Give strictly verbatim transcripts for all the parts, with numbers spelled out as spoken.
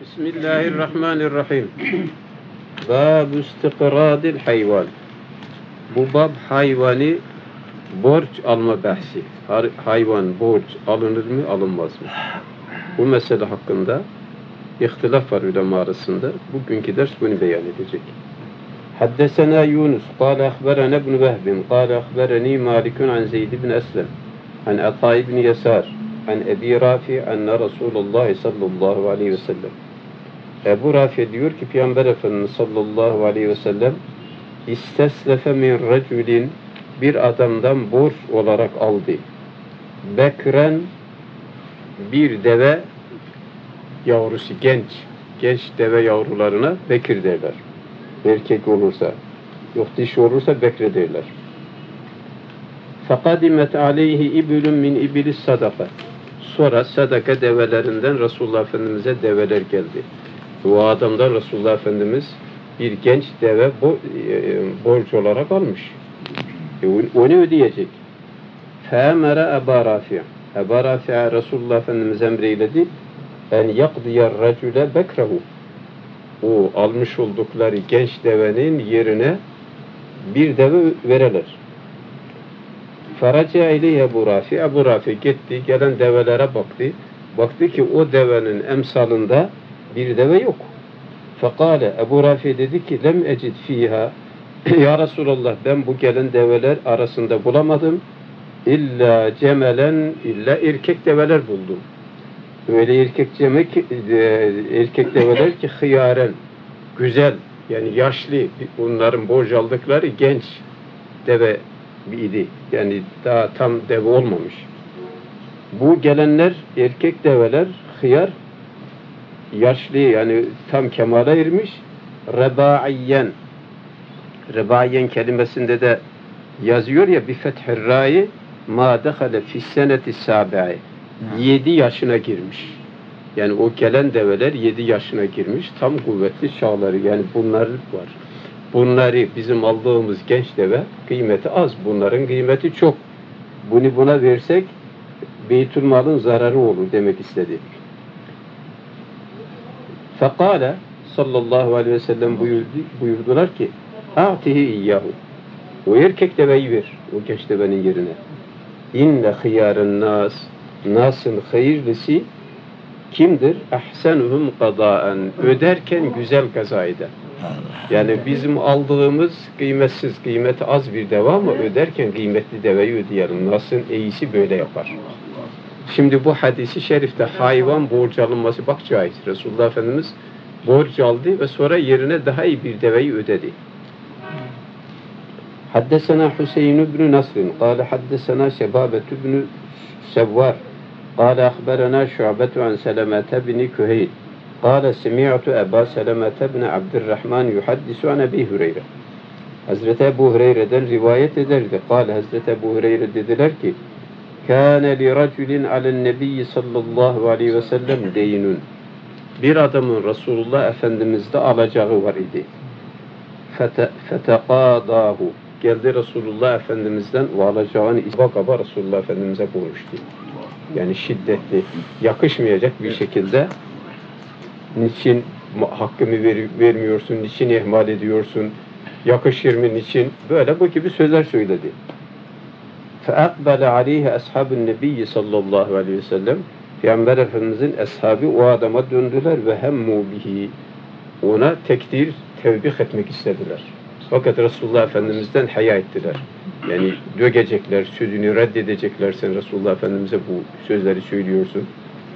Bismillahirrahmanirrahim. Bab-ı istiqradil hayvan. Bu bab hayvani borç alma bahsi. Hayvan borç alınır mı alınmaz mı? Bu mesele hakkında ihtilaf var ulema arasında. Bugünkü ders bunu beyan edecek. Haddesena Yunus, kâle ahberene ibn Vehbin, kâle ahbereni Malikun an Zeyd ibn Eslem, an Atâ ibn Yasar, an Ebi Rafi, anna Resulullah sallallahu aleyhi ve sellem. Ebu Rafi diyor ki, Peygamber Efendimiz sallallahu aleyhi ve sellem, İsteslefe min racülin, bir adamdan borç olarak aldı. Bekren, bir deve yavrusu, genç, genç deve yavrularına bekir derler. Erkek olursa, yok dişi olursa bekre derler. Fakadimet aleyhi ibülün min ibilis sadaka. Sonra sadaka develerinden Resulullah Efendimiz'e develer geldi. O adamdan Resulullah Efendimiz bir genç deve bo e, borç olarak almış. E, onu ödeyecek. Femere Eba Rafi'a. Eba Rafi'a Resulullah Efendimiz emreyledi. En yakdiyar racüle bekrehu. O almış oldukları genç devenin yerine bir deve vereler. Faraca ile Ebu Rafi, Ebu Rafi gitti, gelen develere baktı. Baktı ki o devenin emsalında bir deve yok. Fekale, Ebu Rafi dedi ki, lem ecid fiha, ya Resulallah, ben bu gelen develer arasında bulamadım. İlla cemelen, illa erkek develer buldum. Öyle erkek demek, erkek develer ki hıyaren, güzel, yani yaşlı, onların borç aldıkları genç deve idi. Yani daha tam deve olmamış. Bu gelenler, erkek develer, hıyar, yaşlı, yani tam kemala ermiş. Rebaiyen, rebaiyen kelimesinde de yazıyor ya, bi fethirra'i ma dehale fisseneti sabi'i. Yedi yaşına girmiş. Yani o gelen develer yedi yaşına girmiş. Tam kuvvetli çağları, yani bunlar var. Bunları bizim aldığımız genç deve kıymeti az. Bunların kıymeti çok. Bunu buna versek Beytülmal'ın zararı olur demek istedi. Fekale sallallahu aleyhi ve sellem buyurdu, buyurdular ki a'tihi iyyahu. O erkek deveyi ver o genç devenin yerine. İnne hıyarın nas. Nas'ın hayırlısı kimdir? Ahsenuhum kada'en. Öderken güzel kaza eder. Yani bizim aldığımız kıymetsiz, kıymeti az bir deve ama öderken kıymetli deveyi ödeyelim. Nas'ın iyisi böyle yapar. Şimdi bu hadisi şerifte hayvan borç alınması bak caiz. Resulullah Efendimiz borç aldı ve sonra yerine daha iyi bir deveyi ödedi. Haddesena Hüseyin ibn Nasr'in. Kale haddesena Şebabet ibn Sevvar. Kale akberena Şu'betu an Selamete bin Küheyl. Kale semi'tu Eba Selamete bin Abdurrahman yuhaddisu an Ebi Hureyre. Hazreti Ebu Hureyre'den rivayet ederdi. Kale Hazreti Ebu Hureyre dediler ki Kâne li racülin alen nebiyyi sallallahu aleyhi ve sellem deynun. Bir adamın Resulullah Efendimiz'de alacağı var idi. Fetekâdâhu. Geldi Resulullah Efendimiz'den ve alacağını izbakaba Resulullah Efendimiz'e bulmuştu. Yani şiddetli, yakışmayacak bir şekilde niçin hakkımı ver, vermiyorsun, niçin ihmal ediyorsun, yakışır mı, niçin? Böyle bu gibi sözler söyledi. فَاَقْبَلَ عَلَيْهَ اَصْحَابُ النَّبِيِّ sallallahu aleyhi ve sellem. Peygamber Efendimiz'in eshabı o adama döndüler ve hemmu bihi. Ona tekdir, tevbih etmek istediler. Fakat Resulullah Efendimiz'den haya ettiler. Yani dögecekler, sözünü reddedecekler, sen Resulullah Efendimiz'e bu sözleri söylüyorsun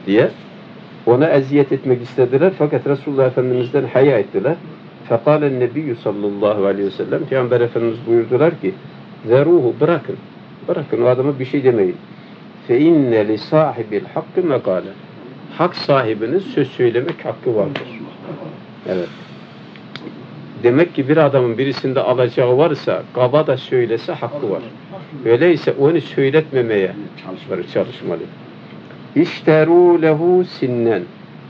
diye. Ona eziyet etmek istediler fakat Resulullah Efendimiz'den haya ettiler. فَقَالَ النَّبِيُّ sallallahu aleyhi ve sellem. Peygamber Efendimiz buyurdular ki ذَرُوهُ bırakın. Bırakın o adama bir şey demeyin. فَاِنَّ لِسَاحِبِ الْحَقِّ مَقَالًا. Hak sahibinin söz söylemek hakkı vardır. Evet. Demek ki bir adamın birisinde alacağı varsa, kaba da söylese hakkı var. Öyleyse onu söyletmemeye çalışmalı. çalışmalı. İşteru lehu sinnen.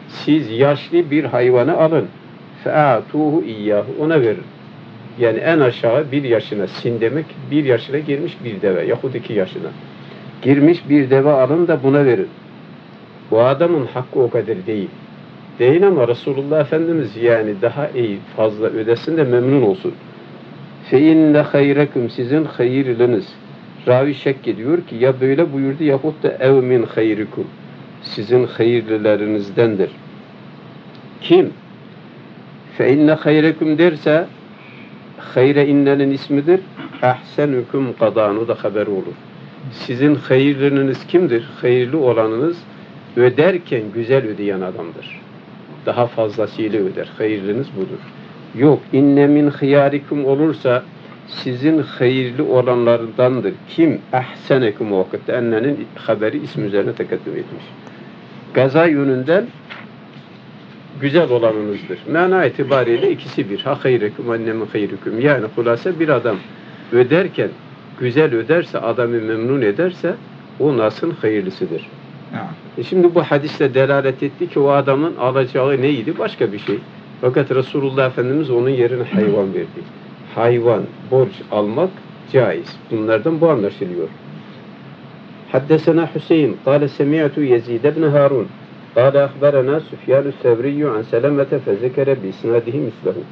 Siz yaşlı bir hayvanı alın. Fe'atuhu iyyahu. Ona verin. Yani en aşağı bir yaşına, sin demek bir yaşına girmiş bir deve, yahut iki yaşına. Girmiş bir deve alın da buna verin. Bu adamın hakkı o kadar değil. Değil ama Resulullah Efendimiz yani daha iyi, fazla ödesin de memnun olsun. فَاِنَّ خَيْرَكُمْ sizin hayırlınız. Ravi şek ediyor ki ya böyle buyurdu yahut da اَوْ مِنْ خَيْرِكُمْ sizin hayırlilerinizdendir. Kim? فَاِنَّ خَيْرَكُمْ derse hayre innenin ismidir. اَحْسَنُكُمْ قَدَانُ da haber olur. Sizin hayırlınız kimdir? Hayırlı olanınız öderken güzel ödeyen adamdır. Daha fazlasıyla öder. Hayırlınız budur. Yok, inne min hıyarikum olursa sizin hayırlı olanlardandır. Kim? Ehsenekum o vakitte. Ennenin haberi isim üzerine tekadüm etmiş. Gaza yönünden güzel olanınızdır. Mana itibariyle ikisi bir. Ha hayrekum, enne min hayrikum. Yani kulasa bir adam öderken güzel öderse, adamı memnun ederse o nasıl hayırlısıdır. E şimdi bu hadisle delalet etti ki o adamın alacağı neydi? Başka bir şey. Fakat Resulullah Efendimiz onun yerine hayvan verdi. Hayvan, borç almak caiz. Bunlardan bu anlaşılıyor. Haddesena Hüseyin, kâle semi'tu Yezid ibn Harun, kâle ahberena Süfyan-ı Sevriyyü an selamete fezekere bisnadihi mislehu.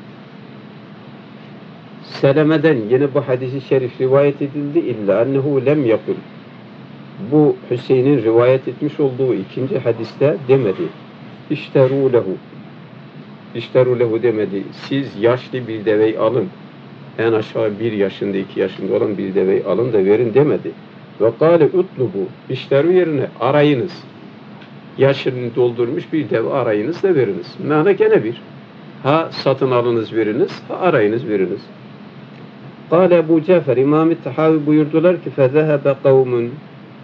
Seleme'den yine bu hadisi şerif rivayet edildi. İlla ennehu lem yakul. Bu Hüseyin'in rivayet etmiş olduğu ikinci hadiste demedi. İşteru lehu. İşteru lehu demedi. Siz yaşlı bir deveyi alın. En aşağı bir yaşında, iki yaşında olan bir deveyi alın da verin demedi. Ve kâle utlubu. İşteru yerine arayınız. Yaşını doldurmuş bir deve arayınız da veriniz. Mâna gene bir. Ha satın alınız veriniz, ha arayınız veriniz. Kâle Ebu Cafer, İmam-ı Tahavi buyurdular ki فَذَهَبَ قَوْمٌ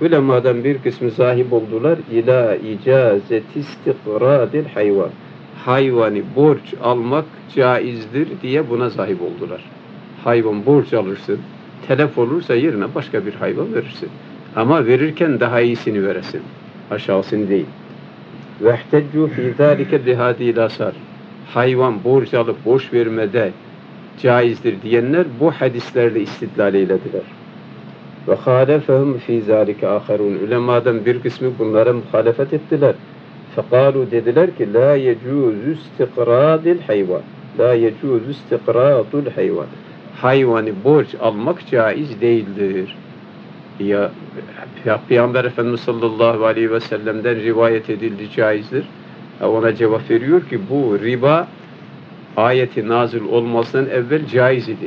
ulemadan bir kısmı zahip oldular ila icazeti istikradil hayvan. Hayvani borç almak caizdir diye buna zahip oldular. Hayvan borç alırsın, telef olursa yerine başka bir hayvan verirsin. Ama verirken daha iyisini veresin. Aşağısını değil. وَاَحْتَجُّ فِي ذَٰلِكَ بِهَادِي الْاَسَارِ hayvan borç alıp borç vermede caizdir diyenler bu hadislerle istidlal eylediler. Ve halefehum fi zalike aharun. Ulemadan bir kısmı bunlara muhalefet ettiler. Fekalu dediler ki la yecuzu istiqradil hayvan. La yecuzu istiqradul hayvan. Hayvani borç almak caiz değildir. Ya, ya Peygamber Efendimiz sallallahu aleyhi ve sellem'den rivayet edildi caizdir. Ona cevap veriyor ki bu riba ayeti nazil olmasından evvel caiz idi.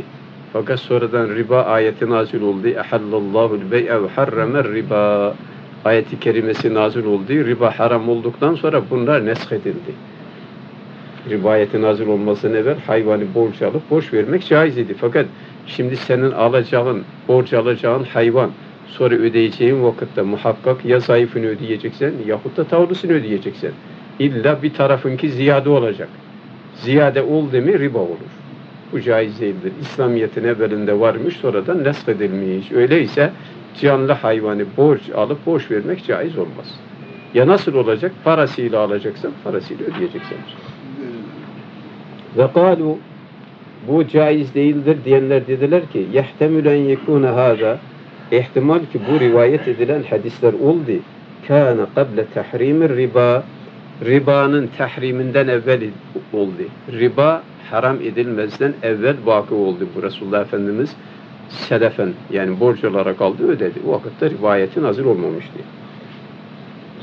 Fakat sonradan riba ayeti nazil oldu. Ehallallahu'l bey'e ve harrame'r riba. Ayeti kerimesi nazil oldu. Riba haram olduktan sonra bunlar nesk edildi. Riba ayeti nazil olmasına evvel hayvanı borç alıp borç vermek caiz idi. Fakat şimdi senin alacağın, borç alacağın hayvan sonra ödeyeceğin vakitte muhakkak ya zayıfını ödeyeceksen yahut da tavlusunu ödeyeceksen İlla bir tarafınki ziyade olacak. Ziyade oldu mu riba olur. Bu caiz değildir. İslamiyet'in evvelinde varmış, sonradan nesk edilmiş. Öyleyse canlı hayvanı borç alıp borç vermek caiz olmaz. Ya nasıl olacak? Parasıyla alacaksın, parasıyla ödeyeceksin. Ve kalu bu caiz değildir diyenler dediler ki yehtemülen yekûne hâza ihtimal ki bu rivayet edilen hadisler oldu. Kâne kable tahrimir riba ribanın tahriminden evvel oldu. Riba haram edilmezden evvel vakı oldu bu Resulullah Efendimiz selefen yani borç olarak aldı ödedi. O vakitte rivayetin hazır olmamıştı.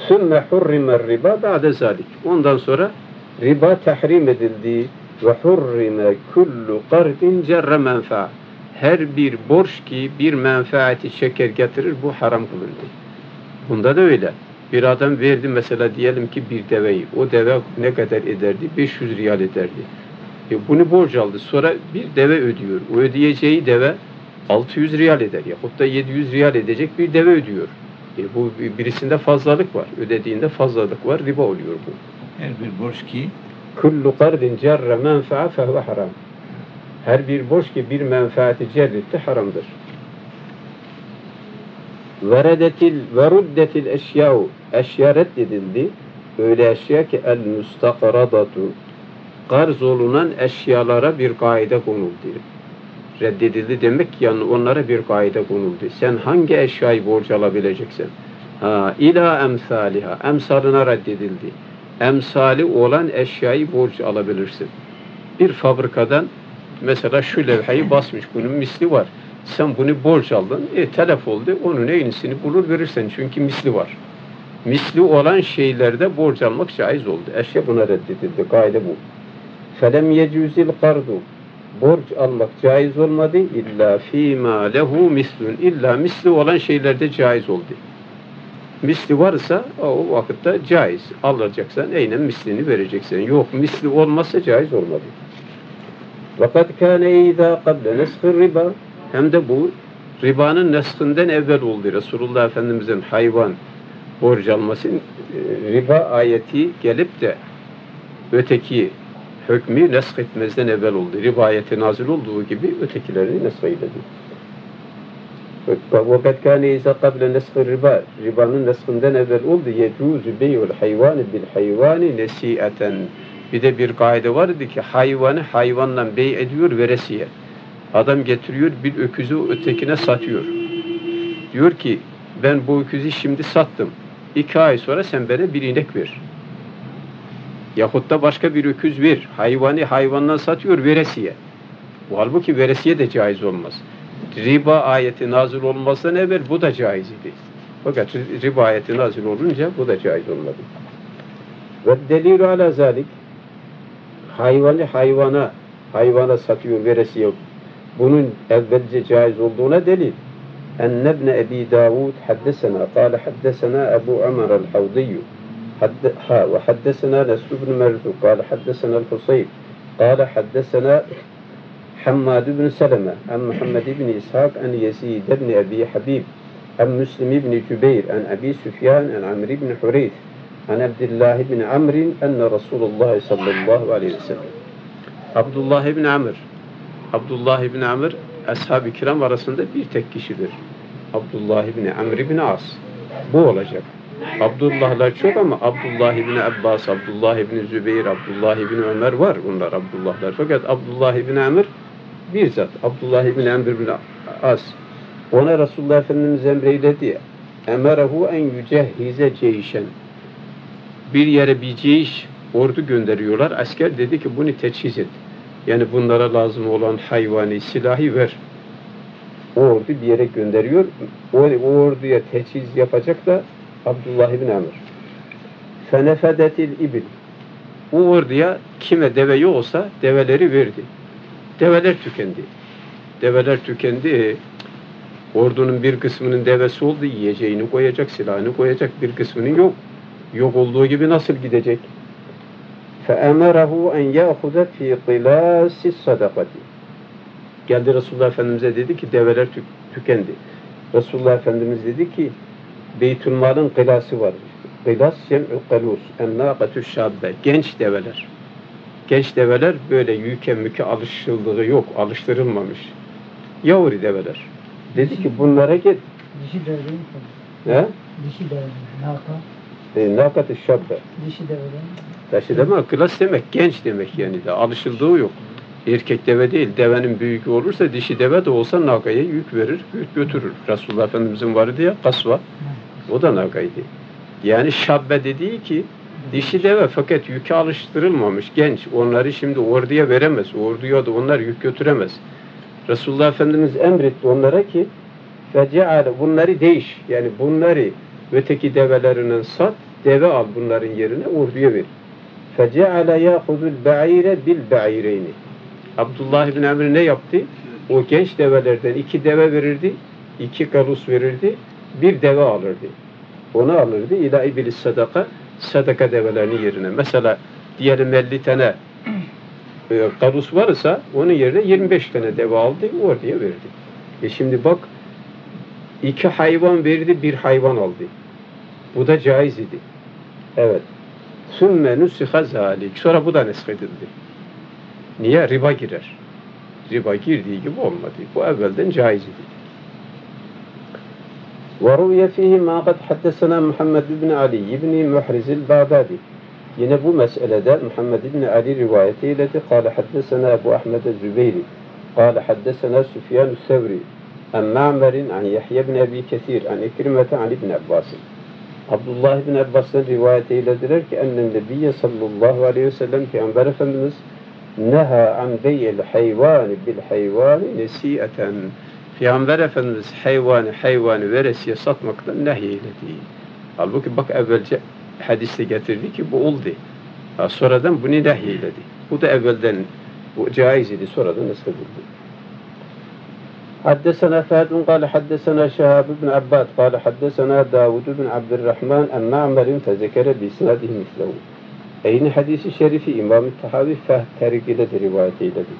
Sümme hurrimer riba ba'de zalik. Ondan sonra riba tahrim edildi. Ve hurrime kullu kardin cerre menfa. Her bir borç ki bir menfaati çeker getirir bu haram kılındı. Bunda da öyle. Bir adam verdi mesela diyelim ki bir deveyi. O deve ne kadar ederdi? beş yüz riyal ederdi. E bunu borç aldı. Sonra bir deve ödüyor. O ödeyeceği deve altı yüz riyal eder. Yahut da yedi yüz riyal edecek bir deve ödüyor. E bu birisinde fazlalık var. Ödediğinde fazlalık var. Riba oluyor bu. Her bir borç ki kullu kardin cerre menfa'a fehve haram. Her bir borç ki bir menfaati cerretti haramdır. Veredetil veruddetil eşya'u eşya reddedildi. Öyle eşya ki el müstakradatu garz olunan eşyalara bir kaide konuldu. Reddedildi demek ki yani onlara bir kaide konuldu. Sen hangi eşyayı borç alabileceksin? Ha, ila emsaliha. Emsalına reddedildi. emsali olan eşyayı borç alabilirsin. Bir fabrikadan mesela şu levhayı basmış, bunun misli var. Sen bunu borç aldın, e, telef oldu, onun aynısını bulur verirsin çünkü misli var. Misli olan şeylerde borç almak caiz oldu. Eşya buna reddedildi, kaide bu. Felem yecüzil kardu. Borç almak caiz olmadı. İlla fîmâ lehu mislun. İlla misli olan şeylerde caiz oldu. Misli varsa o vakitte caiz. Alacaksan aynen mislini vereceksin. Yok, misli olmazsa caiz olmadı. وَقَدْ كَانَ اِذَا قَبْلَ نَسْخِ riba. Hem de bu ribanın neskından evvel oldu. Resulullah Efendimiz'in hayvan borç alması, riba ayeti gelip de öteki hükmü nesk etmezden evvel oldu. Riba ayeti nazil olduğu gibi ötekilerini nesk eyledi. وَقَدْ كَانَ اِذَا قَبْلَ نَسْخِ riba. Ribanın neskinden evvel oldu. يَجُوزُ بَيْهُ الْحَيْوَانِ بِالْحَيْوَانِ نَسِيئَةً. Bir de bir kaide vardı ki hayvanı hayvanla bey ediyor veresiye. Adam getiriyor bir öküzü ötekine satıyor. Diyor ki ben bu öküzü şimdi sattım. İki ay sonra sen bana bir inek ver. Yahut da başka bir öküz ver. Hayvanı hayvandan satıyor veresiye. Bu halbuki veresiye de caiz olmaz. Riba ayeti nazil olmazsa ne ver? Bu da caiz idi. Fakat riba ayeti nazil olunca bu da caiz olmadı. Ve delilü ala zalik. Hayvanı hayvana, hayvana satıyor veresiye. Bunun evvelce caiz olduğuna delil. En nebne Ebi Davud haddesena, kâle haddesena Ebu Ömer el-Havdiyyu, ve haddesena Nesr ibn Merzu, kâle haddesena el-Husayb, kâle haddesena Hammad ibn Seleme, en Muhammed ibn İshak, en Yezid ibn Ebi Habib, en Müslim ibn Cübeyr, en Ebi Süfyan, en Amr ibn Hureyth, an Abdullah ibn Amr enne Resulullah sallallahu aleyhi ve sellem. Abdullah ibn Amr, Abdullah ibn Amr ashab-ı kiram arasında bir tek kişidir. Abdullah ibn Amr ibn As. Bu olacak. Abdullahlar çok ama Abdullah ibn Abbas, Abdullah ibn Zübeyir, Abdullah ibn Ömer var. Bunlar Abdullahlar. Fakat Abdullah ibn Amr bir zat. Abdullah ibn Amr ibn As. Ona Resulullah Efendimiz emreyledi. Emerehu en yücehhize ceyşen. Bir yere bir ceyş, ordu gönderiyorlar. Asker dedi ki bunu teçhiz et. Yani bunlara lazım olan hayvani, silahı ver. O ordu bir yere gönderiyor. O, o orduya teçhiz yapacak da Abdullah ibn Amr. Fenefedetil ibil. O orduya kime deve yoksa develeri verdi. Develer tükendi. Develer tükendi. Ordunun bir kısmının devesi oldu. Yiyeceğini koyacak, silahını koyacak. Bir kısmının yok. Yok olduğu gibi nasıl gidecek? فَاَمَرَهُ اَنْ يَأْخُذَ ف۪ي قِلَاسِ الصَّدَقَةِ. Geldi Resulullah Efendimiz'e dedi ki develer tük tükendi. Resulullah Efendimiz dedi ki Beytülmal'ın kılası var. Kılas sem'ü kalus ennâkatü şâbbe. Genç develer. Genç develer böyle yüke müke alışıldığı yok. Alıştırılmamış. Yavru develer. Dedi ki bunlara git. Dişi develer mi? He? Dişi develer mi? Naka? Nakat-ı şabbe. Dişi deve demek. Dişi deme, klas demek, genç demek yani de. Alışıldığı yok. Erkek deve değil, devenin büyüğü olursa dişi deve de olsa nakaya yük verir, götürür. Resulullah Efendimiz'in vardı ya, kasva. O da nakaydı. Yani şabbe dediği ki, dişi deve fakat yüke alıştırılmamış, genç. Onları şimdi orduya veremez, orduya da onlar yük götüremez. Resulullah Efendimiz emretti onlara ki, feceale, bunları değiş, yani bunları öteki develerinden sat, deve al bunların yerine, orduya ver. فَجَعَلَ يَاخُذُ الْبَعِيرَ بِالْبَعِيرَيْنِ. Abdullah ibn Amr ne yaptı? O genç develerden iki deve verirdi, iki kalus verirdi, bir deve alırdı. Onu alırdı, اِلَا اِبِلِ السَّدَقَ, sadaka develerinin yerine. Mesela diyelim elli tane e, kalus varsa, onun yerine yirmi beş tane deve aldı, orduya verdi. E şimdi bak, iki hayvan verdi, bir hayvan aldı. Bu da caiz idi. Evet. Sümme nusiha zalik. Sonra bu da neskredildi. Niye? Riba girer. Riba girdiği gibi olmadı. Bu evvelden caiz idi. وَرُوْيَ فِيهِ مَا قَدْ حَدَّسَنَا مُحَمَّدُ بِنْ عَلِي بِنِ مُحْرِزِ الْبَعْدَادِ. Yine bu meselede Muhammed ibn Ali rivayeti iledi. قَالَ حَدَّسَنَا أَبُوْ أَحْمَدَ الزُّبَيْرِ قَالَ حَدَّسَنَا سُفْيَانُ الثَّوْرِ عن معمر عن يحيى بن أبي كثير عن إكرمة عن ابن عباس Abdullah bin Abbas'ın rivayetiyledir ki ennen nebiyye sallallahu aleyhi ve sellem Peygamber Efendimiz neha an bey'il hayvani bil hayvani nesiyeten. Peygamber Efendimiz hayvanı hayvanı veresiye satmaktan nehyeledi. Halbuki bak evvelce hadiste getirdi ki bu oldu. Ha, sonradan bunu nehyeledi. Bu da evvelden bu caiz idi, sonradan eskidildi. حدثنا فهد قال حدثنا شهاب بن عباد قال حدثنا داود بن عبد الرحمن أن معمر تذكر بإسناده مثله. Aynı hadisi şerifi İmam-ı Tahavi Fehd tarikiyle de rivayet eyledi.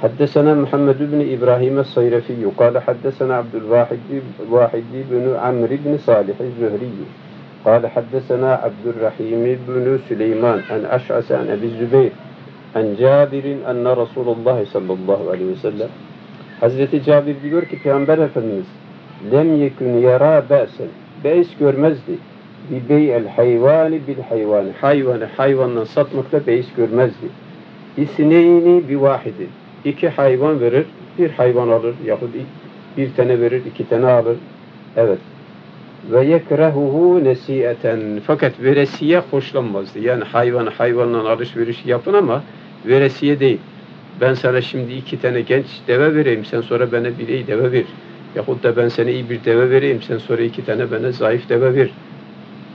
Haddesena Muhammed ibn İbrahim Sayrefiyyü kâle haddesena Abdülvahidi bin Amr ibn Salih Zühriyyü kâle haddesena Abdülrahim ibn Süleyman en Eş'ase en Ebi Zübeyr en Cabirin enne Resulullah sallallahu aleyhi ve sellem. Hazreti Cabir diyor ki Peygamber Efendimiz lem yekun yara ba'sen, beis görmezdi, bi bey'el hayvani bil hayvani, hayvanı hayvanla satmakta beis görmezdi. İsneyni bi vahidi, iki hayvan verir bir hayvan alır, yahut bir tane verir iki tane alır. Evet. Ve yekrehuhu nesiyeten, fakat veresiye hoşlanmazdı. Yani hayvan hayvanla alışveriş yapın ama veresiye değil. Ben sana şimdi iki tane genç deve vereyim, sen sonra bana bir iyi deve ver. Yahut da ben sana iyi bir deve vereyim, sen sonra iki tane bana zayıf deve ver.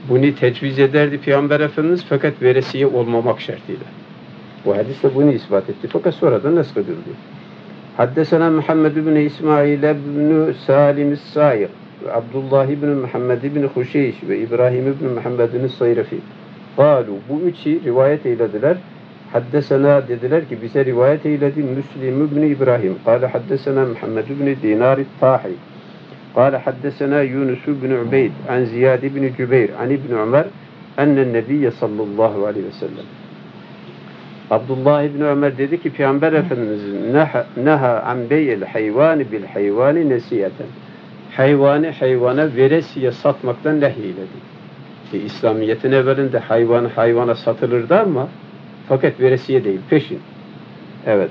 Bunu tecviz ederdi Peygamber Efendimiz fakat veresiye olmamak şartıyla. Bu hadis de bunu ispat etti fakat sonradan neskidildi. Haddesena Muhammed ibn İsmail ibn Salim is-Sayr ve Abdullah ibn Muhammed ibn Huşeyş ve İbrahim ibn Muhammed ibn Sayrefi. Kalu, bu üçü rivayet eylediler. Haddesena dediler ki bize rivayet eyledi Müslim ibn İbrahim. Kale haddesena Muhammed ibn Dinar et-Tahi. Kale haddesena Yunus ibn Ubeyd an Ziyad ibn Cübeyr an İbn Ömer enne Nebiyye sallallahu aleyhi ve sellem. Abdullah ibn Ömer dedi ki Peygamber Efendimizin neha an bey'il hayvani bil hayvani nesiyeten. Hayvanı hayvana veresiye satmaktan nehyeledi. E, İslamiyet'in evvelinde hayvan hayvana satılırdı ama fakat veresiye değil, peşin. Evet.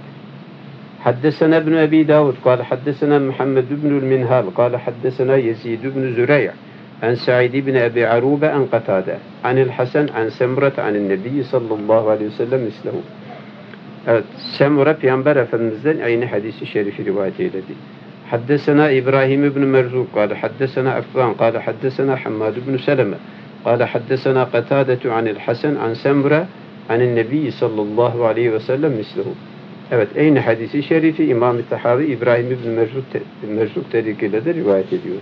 Haddesena ibn Ebi Davud, kâle haddesena Muhammed ibnül Minhal, kâle haddesena Yezid ibn Züreyya, en Sa'id ibn Ebi Arube, en Katade, anil Hasan, en Semrat, anil Nebiyyi sallallahu aleyhi ve sellem islehu. Evet, Semra Peygamber Efendimiz'den aynı hadisi şerifi rivayet eyledi. Haddesena İbrahim ibn Merzuk, kâle haddesena Affan, kâle haddesena Hammad ibn Seleme, kâle haddesena Katadetu, anil Hasan, en Semra, anil Nebi sallallahu aleyhi ve sellem mislihu. Evet, aynı hadisi şerifi İmam-ı Tahavi İbrahim ibn Merzuq tarikiyle de rivayet ediyor.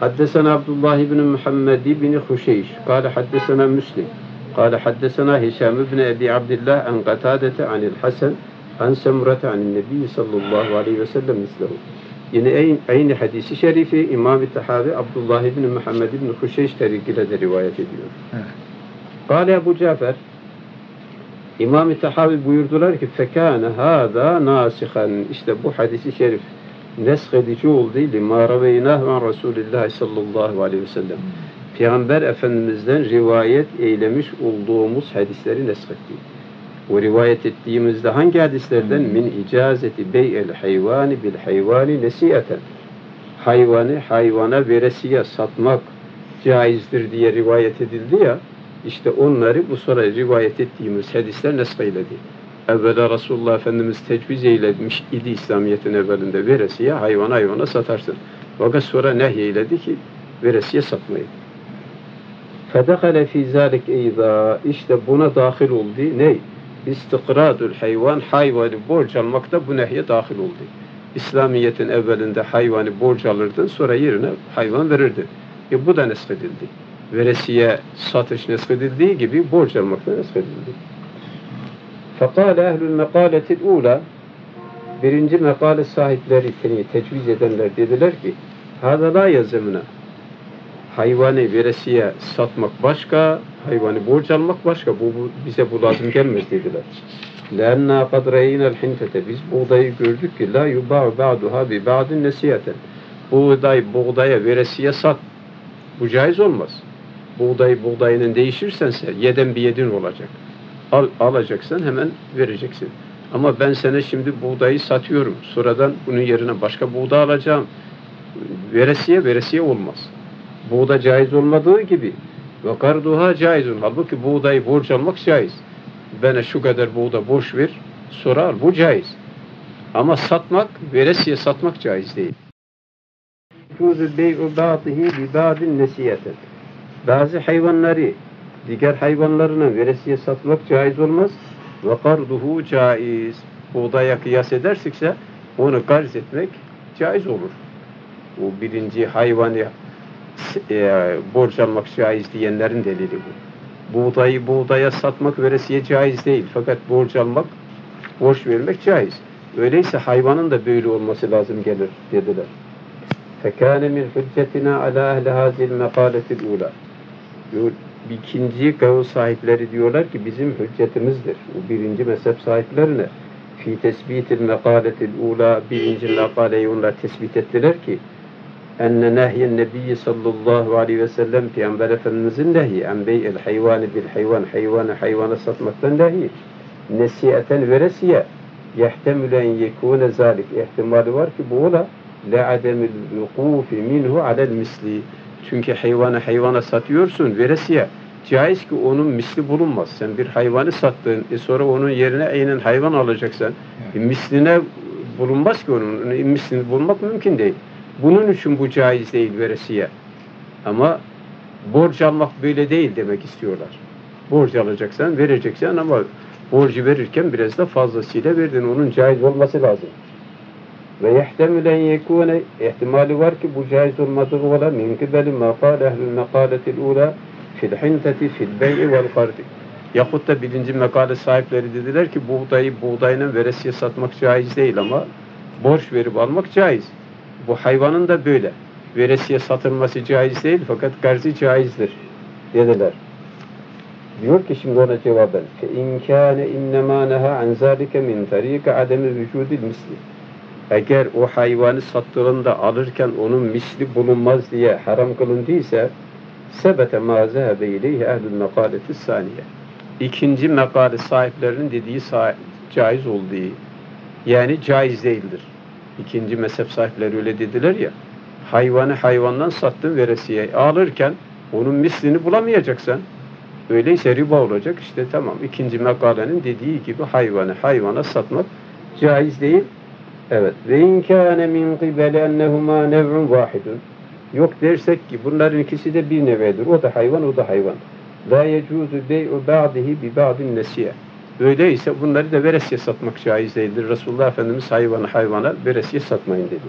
Haddesena Abdullah ibn Muhammed ibn Huşeyş, kâle haddesena Müslim, kâle haddesena Hişam ibn Ebi Abdillah an Katadete anil Hasan an Semrete anil Nebi sallallahu aleyhi ve sellem mislihu. Yine aynı hadisi şerifi İmam-ı Tahavi Abdullah ibn Muhammed ibn Huşeyş tarikiyle de rivayet ediyor. Kâle Ebu Cafer, İmam-ı Tahavi buyurdular ki فَكَانَ هَذَا نَاسِخًا, işte bu hadisi şerif nesk edici oldu. لِمَا رَوَيْنَهُ عَنْ رَسُولِ اللّٰهِ sallallahu aleyhi ve sellem. Peygamber Efendimiz'den rivayet eylemiş olduğumuz hadisleri nesk etti. O rivayet ettiğimizde hangi hadislerden? مِنْ اِجَازَةِ بَيْءَ الْحَيْوَانِ بِالْحَيْوَانِ نَسِيَةً. Hayvanı hayvana veresiye satmak caizdir diye rivayet edildi ya. İşte onları bu sonra rivayet ettiğimiz hadisler nesk eyledi. Evvela Resulullah Efendimiz tecviz eylemiş idi İslamiyet'in evvelinde veresiye hayvan hayvana satarsın. Fakat sonra nehy eyledi ki veresiye satmayı. فَدَخَلَ فِي ذَٰلِكَ اِذَا, işte buna dahil oldu. Ney? İstikradül hayvan, hayvanı borç almakta bu nehye dahil oldu. İslamiyet'in evvelinde hayvanı borç alırdın, sonra yerine hayvan verirdin. E bu da nesk edildi. Veresiye satış neskredildiği gibi borç almakta neskredildi. Fekale ehlül mekaletil ula, birinci mekale sahipleri, tecviz edenler dediler ki hazala yazımına, hayvanı veresiye satmak başka, hayvanı borç almak başka, bu, bu bize bu lazım gelmez dediler. Lenna kadreynel hintete, biz buğdayı gördük ki la yuba'u ba'duha bi ba'din nesiyeten, buğday buğdaya veresiye sat, bu caiz olmaz. Buğday buğdayının değişirsen sen, yeden bir yedin olacak. Al, alacaksan hemen vereceksin. Ama ben sana şimdi buğdayı satıyorum. Sonradan bunun yerine başka buğday alacağım. Veresiye veresiye olmaz. buğda caiz olmadığı gibi ve karduha caizun. Halbuki buğdayı borç almak caiz. Bana şu kadar buğda borç ver, sorar. Bu caiz. Ama satmak, veresiye satmak caiz değil. Bazı hayvanları diğer hayvanlarına veresiye satmak caiz olmaz. Ve karduhu caiz. Buğdaya kıyas edersikse onu karz etmek caiz olur. O birinci hayvanı e, borç almak caiz diyenlerin delili bu. Buğdayı buğdaya satmak veresiye caiz değil. Fakat borç almak, borç vermek caiz. Öyleyse hayvanın da böyle olması lazım gelir dediler. فَكَانَ مِنْ حُجَّتِنَا عَلَى أَهْلِ هَذِي الْمَقَالَةِ الْاُولَى. İkinci kavul sahipleri diyorlar ki bizim hüccetimizdir. O birinci mezhep sahiplerine fi tesbitil mekaletil ula, birinci mekaleyi onlar tespit ettiler ki enne nehyen nebiyyi sallallahu aleyhi ve sellem, Peygamber Efendimizin nehi enbeyil hayvani bil hayvan, hayvanı hayvana satmaktan nehi, nesiyeten veresiye, yehtemülen yekûne zalik, ihtimali var ki bu ola le'ademil vukufi minhu alel misli, çünkü hayvanı hayvana satıyorsun veresiye, caiz ki onun misli bulunmaz. Sen bir hayvanı sattın, e sonra onun yerine aynen hayvan alacaksan, e misline bulunmaz ki onun, e mislini bulmak mümkün değil. Bunun için bu caiz değil veresiye. Ama borç almak böyle değil demek istiyorlar. Borç alacaksan, vereceksen ama borcu verirken biraz da fazlasıyla verdin, onun caiz olması lazım. Ve yehtemülen yekûne, ihtimali var ki bu caiz olmadığı olan min kibeli mâ kâle ehlül mekâletil ula fil hinteti fil bey'i vel kardi. Yahut da birinci mekale sahipleri dediler ki buğdayı buğdayla veresiye satmak caiz değil ama borç verip almak caiz. Bu hayvanın da böyle. Veresiye satılması caiz değil fakat garzi caizdir dediler. Diyor ki şimdi ona cevaben فَاِنْ كَانَ اِنَّمَا نَهَا عَنْ ذَٰلِكَ مِنْ تَر۪يكَ عَدَمِ وُجُودِ الْمِسْلِ. Eğer o hayvanı sattığında alırken onun misli bulunmaz diye haram kılındıysa sebete mâ zehebe ileyhi ehlül mekaleti saniye. İkinci mekale sahiplerinin dediği sah caiz olduğu, yani caiz değildir. İkinci mezhep sahipleri öyle dediler ya, hayvanı hayvandan sattın veresiye alırken onun mislini bulamayacaksan, öyleyse riba olacak işte, tamam. İkinci mekalenin dediği gibi hayvanı hayvana satmak caiz değil. Evet. Ve inkâne min qibeli ennehumâ nev'un vâhidun. Yok dersek ki bunların ikisi de bir nevedir. O da hayvan, o da hayvan. La yecuzu bey'u ba'dihi bi ba'din nesiye. Öyleyse bunları da veresiye satmak caiz değildir. Resulullah Efendimiz hayvanı hayvana veresiye satmayın dedi.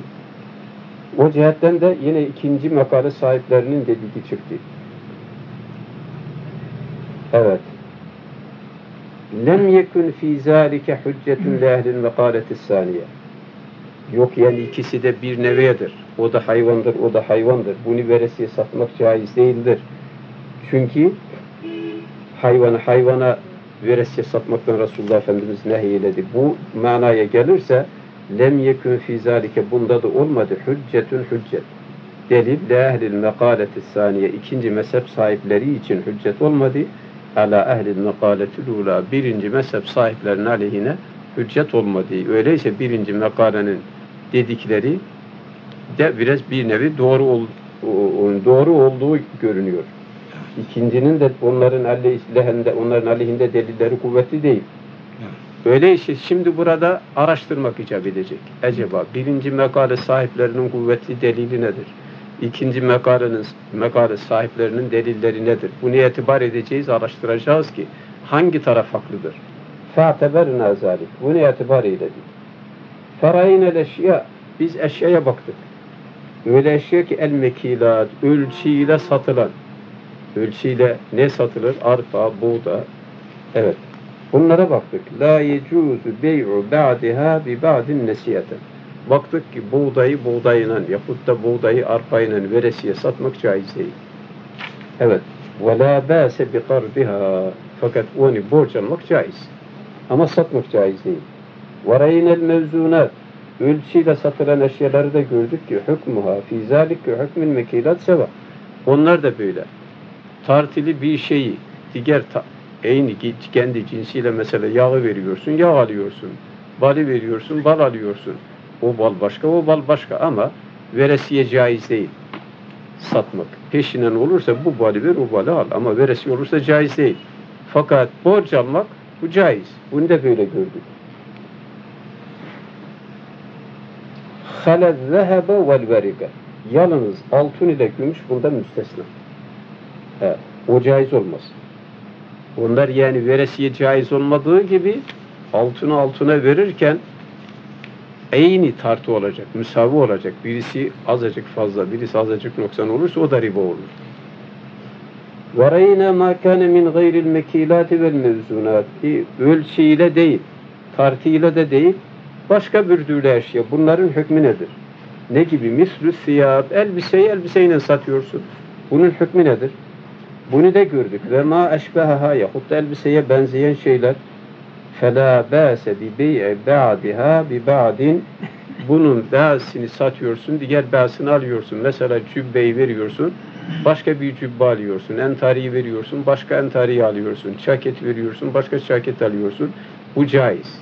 O cihetten de yine ikinci makale sahiplerinin dediği çıktı. Evet. Lem yekun fi zalike hüccetun li ehlil mekaleti saniye. Yok yani ikisi de bir nevedir. O da hayvandır, o da hayvandır. Bunu veresiye satmak caiz değildir. Çünkü hayvanı hayvana veresiye satmaktan Resulullah Efendimiz nehyeledi. Bu manaya gelirse lem yekun fi zalike, bunda da olmadı. Hüccetun hüccet. Delil le ehlil mekaleti saniye. İkinci mezhep sahipleri için hüccet olmadı. Ala ehlil mekaleti lula. Birinci mezhep sahiplerinin aleyhine hüccet olmadı. Öyleyse birinci mekalenin dedikleri de biraz bir nevi doğru ol, doğru olduğu görünüyor. İkincinin de onların aleyhinde, onların aleyhinde delilleri kuvvetli değil. Öyleyse şimdi burada araştırmak icap edecek. Acaba birinci mekale sahiplerinin kuvvetli delili nedir? İkinci mekalenin mekale sahiplerinin delilleri nedir? Bunu itibar edeceğiz, araştıracağız ki hangi taraf haklıdır? فَاَعْتَبَرْنَا ذَٰلِكَ. Bunu itibar eyledik. فَرَيْنَ الْاَشْيَا. Biz eşyaya baktık. Öyle eşya ki el-mekilat, ölçüyle satılan. Ölçüyle ne satılır? Arpa, buğda. Evet. Bunlara baktık. لَا يَجُوزُ بَيْعُ بَعْدِهَا بِبَعْدٍ نَسِيَةً. Baktık ki buğdayı buğdayla yahut da buğdayı arpayla veresiye satmak caiz değil. Evet. وَلَا بَاسَ بِقَرْضِهَا. Fakat onu borç almak caiz. Ama satmak caiz değil. وَرَيْنَ الْمَوْزُونَاتِ. Ölçüyle satılan eşyaları da gördük ki hükmüha fî zâlike hükmün mekilat seva. Onlar da böyle. Tartili bir şeyi diğer aynı kendi cinsiyle, mesela yağı veriyorsun, yağ alıyorsun. Balı veriyorsun, bal alıyorsun. O bal başka, o bal başka ama veresiye caiz değil. satmak. Peşinen olursa bu bali ver, o bali al. Ama veresi olursa caiz değil. Fakat borç almak bu caiz. Bunu da böyle gördük. خَلَ الذَّهَبَ وَالْوَرِقَ Yalnız altın ile gümüş bundan müstesna. He, o caiz olmaz. Onlar yani veresiye caiz olmadığı gibi altını altına verirken eyni tartı olacak, müsavi olacak. Birisi azıcık fazla, birisi azıcık noksan olursa o da riba olur. وَرَيْنَا مَا كَانَ مِنْ غَيْرِ الْمَك۪يلَاتِ وَالْمَوْزُونَاتِ Ölçüyle değil, tartıyla da değil, başka bir türlü eşya. Bunların hükmü nedir? Ne gibi? Mislü siyab, elbiseyi elbiseyle satıyorsun. Bunun hükmü nedir? Bunu da gördük. Ve ma eşbehaha yahut da elbiseye benzeyen şeyler فَلَا بَاسَ بِبَيْعِ بَعْدِهَا بِبَعْدٍ Bunun bâsini satıyorsun, diğer bâsını alıyorsun. Mesela cübbeyi veriyorsun, başka bir cübbe alıyorsun. Entariyi veriyorsun, başka entariyi alıyorsun. Çaket veriyorsun, başka çaket alıyorsun. Bu caiz.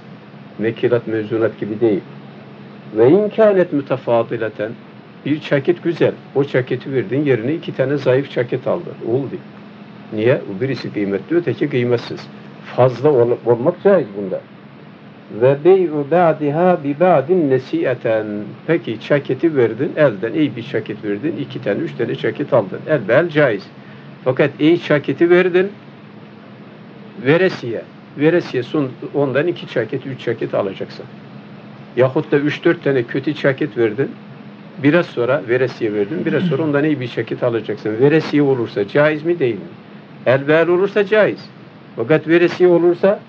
Mekilat mevzunat gibi değil. Ve inkânet mütefadileten bir çaket güzel. O çaketi verdin, yerine iki tane zayıf çaket aldın. Oldu. Niye? Birisi kıymetli, öteki kıymetsiz. Fazla ol olmak caiz bunda. Ve bey'u ba'diha bi ba'din nesiyeten. Peki çaketi verdin, elden iyi bir çaket verdin, iki tane, üç tane çaket aldın. Elbel caiz. Fakat iyi çaketi verdin, veresiye. Veresiye son, ondan iki çaket, üç çaket alacaksın. Yahut da üç dört tane kötü çaket verdin, biraz sonra veresiye verdin, biraz sonra ondan iyi bir çaket alacaksın. Veresiye olursa caiz mi değil mi? Elbel olursa caiz. Fakat veresiye olursa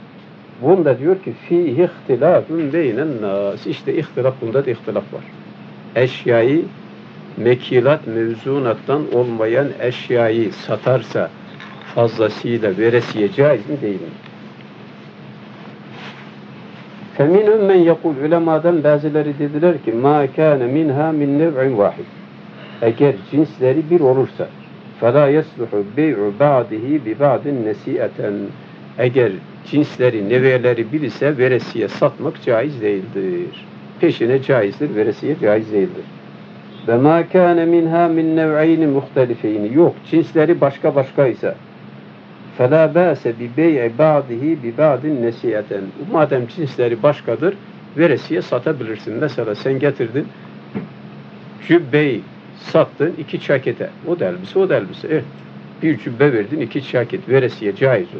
bunda diyor ki fihi ihtilafun beynen nas. İşte ihtilaf, bunda da ihtilaf var. Eşyayı mekilat mevzunattan olmayan eşyayı satarsa fazlasıyla veresiye caiz mi değil mi? Feminun men yakul ulemadan bazıları dediler ki ma kana minha min nev'in vahid. Eğer cinsleri bir olursa فَلَا يَسْلُحُ بَيْعُ بَعْدِهِ بِبَعْدٍ نَس۪يئَةً Eğer cinsleri, neveleri bir ise veresiye satmak caiz değildir. Peşine caizdir, veresiye caiz değildir. وَمَا كَانَ مِنْهَا مِنْ نَوْعَيْنِ مُخْتَلِفَيْنِ Yok, cinsleri başka başka ise فَلَا بَاسَ بِبَيْعِ بَعْدِهِ بِبَعْدٍ نَس۪يئَةً Madem cinsleri başkadır, veresiye satabilirsin. Mesela sen getirdin cübbeyi, sattın iki çakete. O da elbise, o da elbise. Eh, bir cübbe verdin, iki çaket. Veresiye caiz o.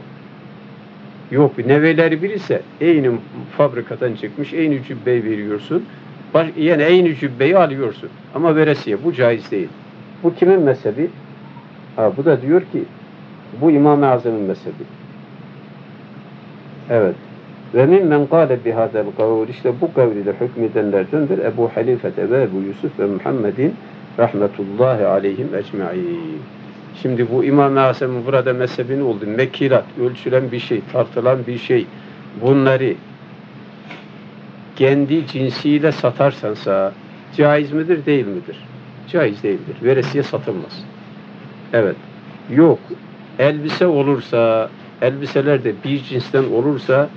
Yok, neveleri bir ise aynı fabrikadan çıkmış, aynı cübbeyi veriyorsun. Baş, yani aynı cübbeyi alıyorsun. Ama veresiye, bu caiz değil. Bu kimin mezhebi? Ha, bu da diyor ki, bu İmam-ı Azam'ın mezhebi. Evet. Ve min men kâle bihâdel kavul. İşte bu kavliyle hükmedenlerdendir. Ebu Halifete ve Ebu Yusuf ve Muhammed'in rahmetullahi aleyhim ecmaîn. Şimdi bu İmam-ı Azam'ın burada mezhebini oldu. Mekilat, ölçülen bir şey, tartılan bir şey. Bunları kendi cinsiyle satarsansa caiz midir, değil midir? Caiz değildir. Veresiye satılmaz. Evet. Yok. Elbise olursa, elbiseler de bir cinsten olursa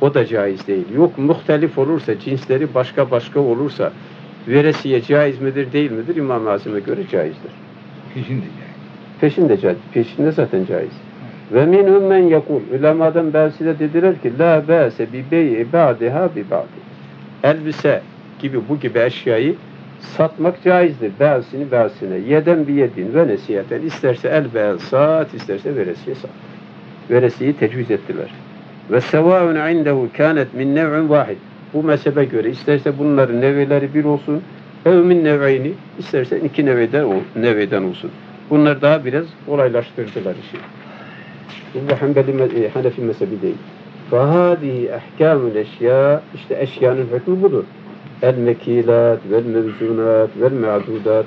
o da caiz değil. Yok, muhtelif olursa, cinsleri başka başka olursa veresiye caiz midir, değil midir? İmam-ı Azam'a göre caizdir. Peşinde caiz. Peşinde caiz. Peşinde zaten caiz. Ve min men yakul. Ulemadan bazısı da dediler ki la base bi bey'i ba'diha bi ba'di. Elbise gibi bu gibi eşyayı satmak caizdir. Bazısını bazısına. Yeden bi yedin ve nesiyeten. İsterse elbise sat, isterse veresiye sat. Veresiyi tecviz ettiler. Ve sevâun indehu kânet min nev'in vahid. Bu mezhebe göre isterse bunların neveleri bir olsun, evmin neveyni, isterse iki neveden, neveden olsun. Bunlar daha biraz kolaylaştırdılar işi. Bu Hanbeli, Hanefi mezhebi değil. فَهَذِهِ اَحْكَامُ الْاَشْيَاءِ İşte eşyanın hükmü budur. El-mekîlât, vel-mevzûnât, vel-me'adûdât.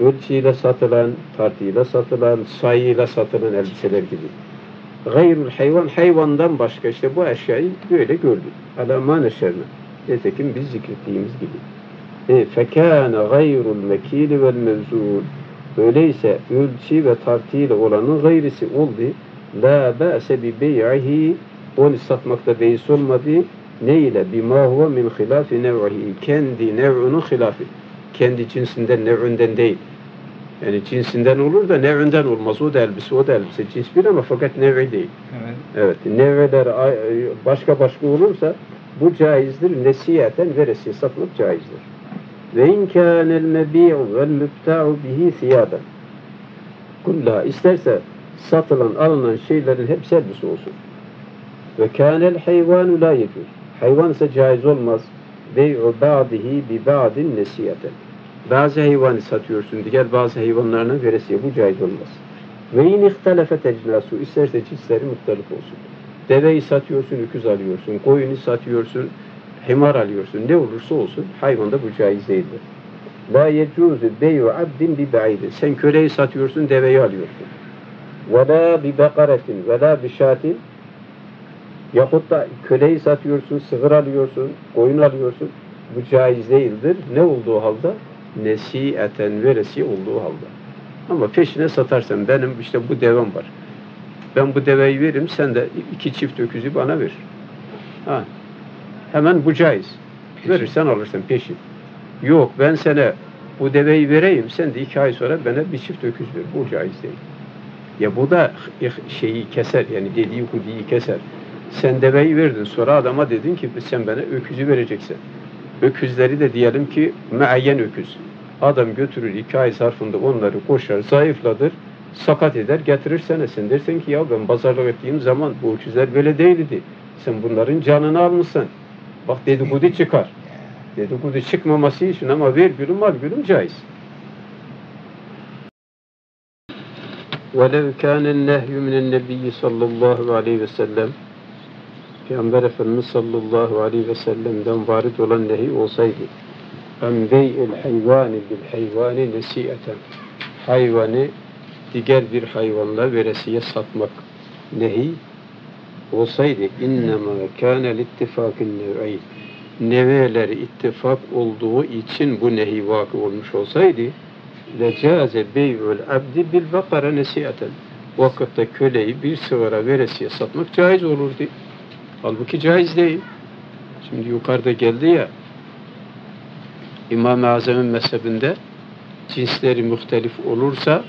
Ölçüyle satılan, tartıyla satılan, sayıyla satılan elbiseler gibi. Gayrul hayvan, hayvandan başka işte bu eşyayı böyle gördük. Alaman eşerine. Nitekim biz zikrettiğimiz gibi. E, fekâne gayrul mekîli vel mevzûl. Öyleyse ölçü ve tartıyla olanın gayrisi oldu. La bâse bi bey'ihi. Onu satmakta beis olmadı. Neyle? Bimâ huve min hilâfi nev'ihi. Kendi nev'unun hilâfi. Kendi cinsinden, nev'ünden değil. Yani cinsinden olur da nev'inden olmaz. O da elbise, o da elbise. Cins bir ama fakat nev'i değil. Evet. Evet. Nev'ler başka başka olursa bu caizdir. Nesiyeten veresiye satılıp caizdir. Ve in kânel mebi'u vel mübta'u bihi siyadan. Kulla isterse satılan, alınan şeylerin hepsi elbise olsun. Ve kânel hayvanu la yecûz. Hayvan ise caiz olmaz. Bey'u ba'dihi bi ba'din nesiyeten. Bazı hayvanı satıyorsun, diğer bazı hayvanlarına veresiye, bu caiz olmaz. Ve in ihtelefet ecnasu, isterse cinsleri muhtelif olsun. Deveyi satıyorsun, öküz alıyorsun, koyunu satıyorsun, himar alıyorsun, ne olursa olsun hayvanda bu caiz değildir. La yecuzu beyu abdin bi ba'idin. Sen köleyi satıyorsun, deveyi alıyorsun. Ve la bi bakaretin ve la bi şatin. Yahut da köleyi satıyorsun, sığır alıyorsun, koyun alıyorsun. Bu caiz değildir. Ne olduğu halde? Nesiyeten veresi olduğu halde. Ama peşine satarsan, benim işte bu devam var, ben bu deveyi veririm, sen de iki çift öküzü bana ver. Ha. Hemen bu caiz. Peşin. Verirsen alırsın peşin. Yok, ben sana bu deveyi vereyim, sen de iki ay sonra bana bir çift öküz ver. Bu caiz değil. Ya bu da şeyi keser, yani dediği hudiyi keser. Sen deveyi verdin, sonra adama dedin ki sen bana öküzü vereceksin. Öküzleri de diyelim ki meayyen öküz. Adam götürür, iki ay zarfında onları koşar, zayıfladır, sakat eder, getirir senesin. Dersin ki ya ben pazarlık ettiğim zaman bu öküzler böyle değildi. Sen bunların canını almışsın. Bak dedikodu çıkar. Dedikodu çıkmaması için ama ver gülüm al gülüm caiz. وَلَوْ كَانَ النَّهْيُ مِنَ النَّبِيِّ صَلَّى اللّٰهُ عَلَيْهِ وَسَلَّمْ. Peygamber Efendimiz sallallahu aleyhi ve sellem'den varit olan nehi olsaydı, en bey'il hayvani bil hayvani nesiyeten, hayvanı diğer bir hayvanla veresiye satmak nehi olsaydı, innema kânel ittifâkin nev'eyn, neveleri ittifak olduğu için bu nehi vakı olmuş olsaydı, lecâze bey'ül abdi bil bakara nesiyeten, vakitte köleyi bir sığıra veresiye satmak caiz olurdu. Halbuki caiz değil. Şimdi yukarıda geldi ya, İmam-ı Azam'ın mezhebinde cinsleri muhtelif olursa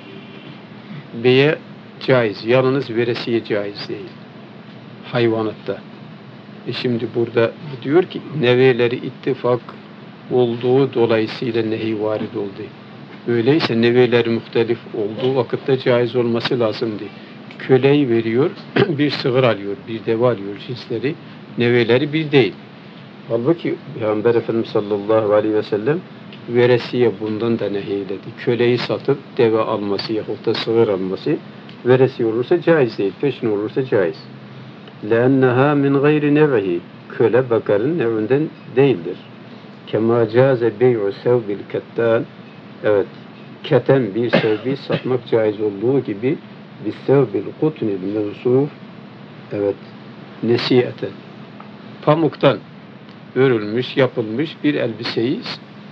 beye caiz, yalnız veresiye caiz değil hayvanatta. E şimdi burada diyor ki neveleri ittifak olduğu dolayısıyla nehi varid oldu. Öyleyse neveleri muhtelif olduğu vakitte caiz olması lazımdı. Köleyi veriyor, bir sığır alıyor, bir deve alıyor, cinsleri, neveleri bir değil. Halbuki Peygamber Efendimiz sallallahu aleyhi ve sellem veresiye bundan da nehyeledi. Köleyi satıp deve alması yahut da sığır alması veresiye olursa caiz değil, peşin olursa caiz. لَاَنَّهَا مِنْ غَيْرِ نَوَهِ, köle bakarın nevinden değildir. كَمَا جَازَ بَيْعُ سَوْبِ الْكَتَّانِ, evet, keten bir sevbi satmak caiz olduğu gibi, بِالثَّوْبِ الْقُطْنِ الْمَوْسُوفِ, evet, nesiyeten, pamuktan örülmüş, yapılmış bir elbiseyi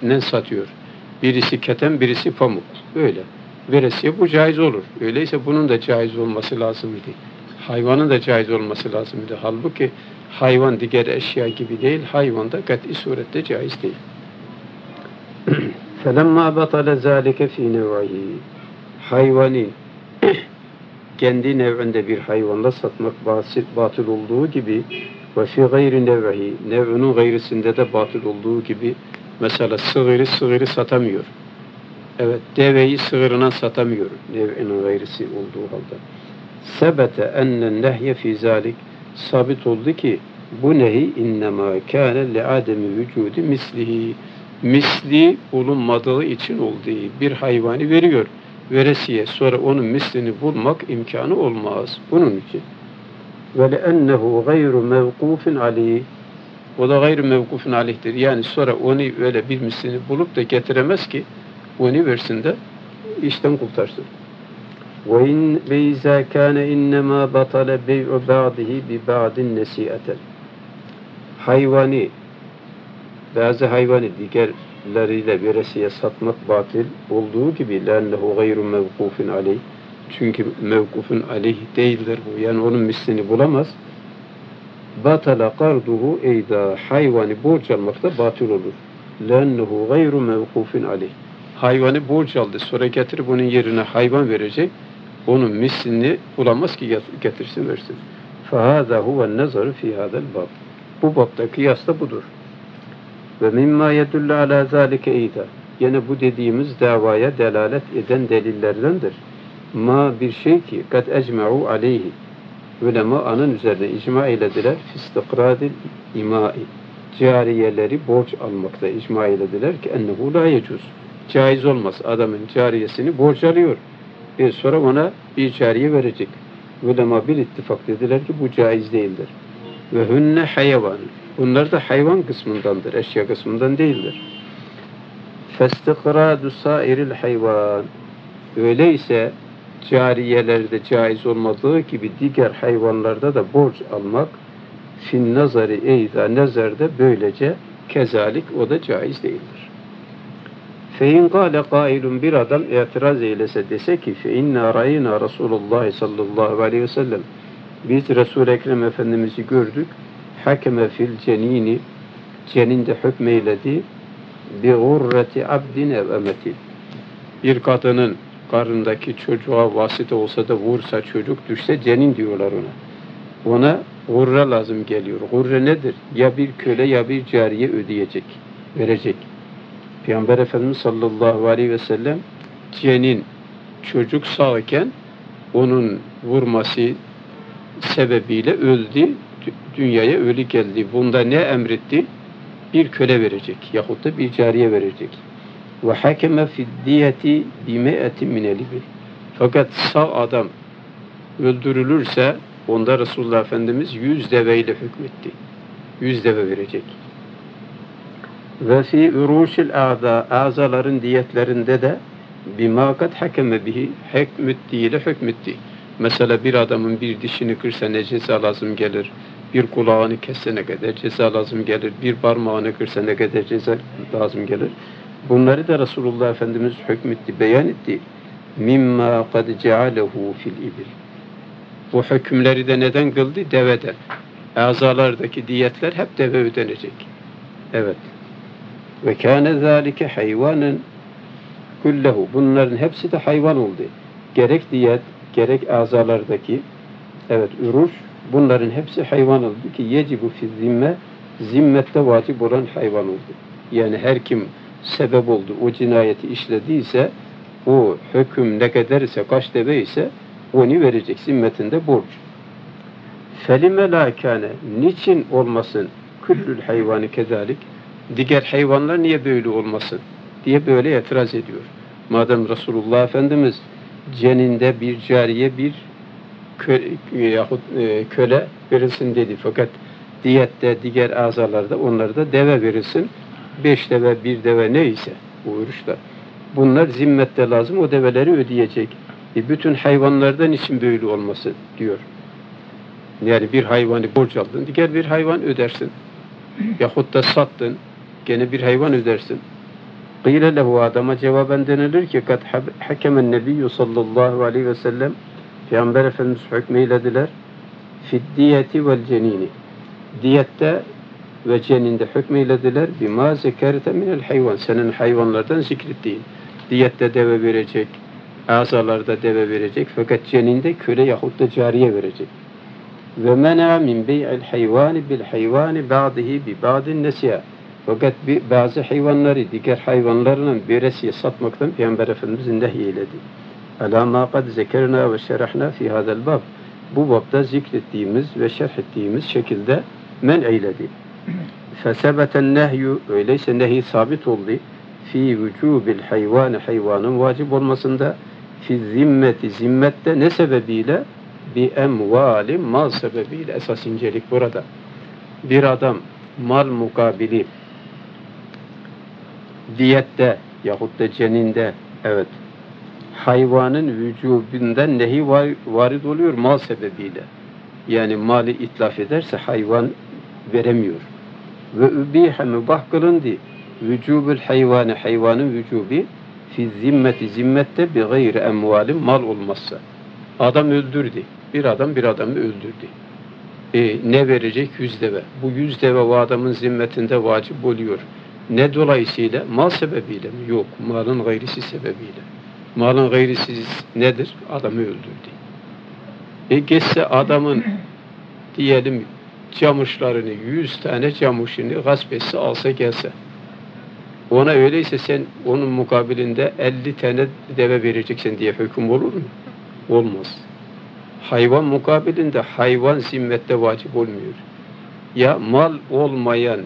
ne satıyor? Birisi keten, birisi pamuk. Öyle. Veresiye bu caiz olur. Öyleyse bunun da caiz olması lazımdı. Hayvanın da caiz olması lazımdı. Halbuki hayvan diğer eşya gibi değil, hayvan da kat'i surette caiz değil. فَلَمَّا بَطَلَ ذَٰلِكَ ف۪ي نَوْعِهِ, hayvani kendi nev'inde bir hayvanla satmak batıl olduğu gibi, ve fi gayri nev'i, nev'ünün gayrisinde de batıl olduğu gibi, mesela sığırı sığırı satamıyor. Evet, deveyi sığırına satamıyor, nev'inin gayrisi olduğu halde. Sebete enne nehye fi zalik, sabit oldu ki bu nehi innema kâne li ademi vücudi mislihi, misli bulunmadığı için olduğu, bir hayvanı veriyor veresiye, sonra onun mislini bulmak imkanı olmaz. Bunun için ve lennehu gayru mevkufun aleyh, o da gayru mevkufun aleyhtir. Yani sonra onu öyle bir mislini bulup da getiremez ki onu versin de işten kurtarsın. Ve in beyza kana innema batala bey'u ba'dihi bi ba'din nesiyeten. Hayvani, bazı hayvani diğer leriyle veresiye satmak batıl olduğu gibi, lennehu gayru mevkufun aleyh, çünkü mevkufun aleyh değildir bu, yani onun mislini bulamaz. Batala karduhu eyda, hayvanı borç almakta batıl olur. Lennehu gayru mevkufun aleyh, hayvanı borç aldı, sonra getir bunun yerine hayvan verecek, onun mislini bulamaz ki getirsin versin. فَهَذَا هُوَ النَّزَرُ فِي هَذَا الْبَابِ. Bu babda kıyas da budur. وَمِمَّا يَدُلَّ عَلَى ذَٰلِكَ اِذَا. Yine bu dediğimiz davaya delalet eden delillerdendir. Ma bir şey ki kad ecma'u aleyhi. Ulema anın üzerine icma eylediler. Fistikradil imai. Cariyeleri borç almakta icma eylediler ki ennehu la yecuz. Caiz olmaz. Adamın cariyesini borç alıyor. E sonra ona bir cariye verecek. Ulema bir ittifak dediler ki bu caiz değildir. Ve hünne hayvan. Bunlar da hayvan kısmındandır. Eşya kısmından değildir. Festikradu sairil hayvan. Öyleyse cariyelerde caiz olmadığı gibi diğer hayvanlarda da borç almak fin nazari eyda nezerde böylece kezalik o da caiz değildir. Fein gâle gâilun bir adam itiraz eylese dese ki fe inna râyina Resulullah sallallahu aleyhi ve sellem biz Resul-i Ekrem Efendimiz'i gördük hakeme fil cenini ceninde hükmeyledi bi gurreti abdin ev emetin bir kadının karnındaki çocuğa vasıta olsa da vursa çocuk düşse cenin diyorlar ona. Ona gurre lazım geliyor. Gurre nedir? Ya bir köle ya bir cariye ödeyecek, verecek. Peygamber Efendimiz sallallahu aleyhi ve sellem cenin çocuk sağ iken onun vurması sebebiyle öldü. Dünyaya ölü geldi. Bunda ne emretti? Bir köle verecek yahut da bir cariye verecek. Ve hakeme fiddiyeti bime'eti minelibi. Fakat sağ adam öldürülürse onda Resulullah Efendimiz yüz deveyle hükmetti. Yüz deve verecek. Ve fi uruşil a'da azaların diyetlerinde de bimakat hakeme bihi hükmettiyle hükmetti. Mesela bir adamın bir dişini kırsa ne ceza lazım gelir? Bir kulağını kesse ne kadar ceza lazım gelir? Bir parmağını kırsa ne kadar ceza lazım gelir? Bunları da Resulullah Efendimiz hükmetti, beyan etti. Mimma kad cealehu fil ibil. Bu hükümleri de neden kıldı? Deveden. Azalardaki diyetler hep deve ödenecek. Evet. Ve kâne zâlike hayvanen kullahu. Bunların hepsi de hayvan oldu. Gerek diyet, gerek azalardaki evet, üruş, bunların hepsi hayvan oldu ki yecibu fi zimme, zimmette vacip olan hayvan oldu. Yani her kim sebep oldu, o cinayeti işlediyse, o hüküm ne kadarsa, kaç deve ise onu verecek, zimmetinde borç. Felime lâkâne, niçin olmasın? Küllül hayvanı kezalik, diğer hayvanlar niye böyle olmasın? Diye böyle itiraz ediyor. Madem Resulullah Efendimiz ceninde bir cariye, bir köle, yahut köle verilsin dedi. Fakat diyette, diğer azalarda, onlarda deve verilsin. Beş deve, bir deve neyse bu uruşlar. Bunlar zimmette lazım, o develeri ödeyecek. E bütün hayvanlardan için böyle olması diyor. Yani bir hayvanı borç aldın, diğer bir hayvan ödersin. Yahut da sattın, gene bir hayvan ödersin. Kıyle lehu adama cevaben denilir ki, kad hakemen nebiyyü sallallahu aleyhi ve sellem Peygamber Efendimiz hükmeylediler. Fiddiyeti vel cenini. Diyette ve ceninde hükmeylediler bima zekerete minel hayvan senin hayvanlardan zikrettiğin diyette deve verecek azalarda deve verecek fakat ceninde köle yahut da cariye verecek ve mena min bey'il hayvani bil hayvani ba'dihi bi ba'din nesiha fakat bazı hayvanları diğer hayvanlarının biresiye satmaktan Peygamber Efendimiz nehyeledi ala ma kad zekerna ve şerahna fi hadal bab bu babda zikrettiğimiz ve şerh ettiğimiz şekilde men eyledi. Fesebeten nehyu öyleyse nehi sabit oldu. Fi vücubil hayvani hayvanın vacip olmasında fi zimmeti zimmette ne sebebiyle bi emvali mal sebebiyle esas incelik burada. Bir adam mal mukabili diyette yahut da ceninde evet hayvanın vücubinden nehi var, varid oluyor mal sebebiyle. Yani mali itlaf ederse hayvan veremiyor. Ve übihe mübah kılındı. Vücubül hayvanı, hayvanın vücubi fi zimmeti, zimmette bi gayri emvalin mal olmazsa. Adam öldürdü. Bir adam bir adamı öldürdü. E, ne verecek? Yüz deve. Bu yüz deve o adamın zimmetinde vacip oluyor. Ne dolayısıyla? Mal sebebiyle mi? Yok. Malın gayrisi sebebiyle. Malın gayrisi nedir? Adamı öldürdü. E geçse adamın diyelim camışlarını, yüz tane camışını gasp etse, alsa gelse. Ona öyleyse sen onun mukabilinde elli tane deve vereceksin diye hüküm olur mu? Olmaz. Hayvan mukabilinde hayvan zimmette vacip olmuyor. Ya mal olmayan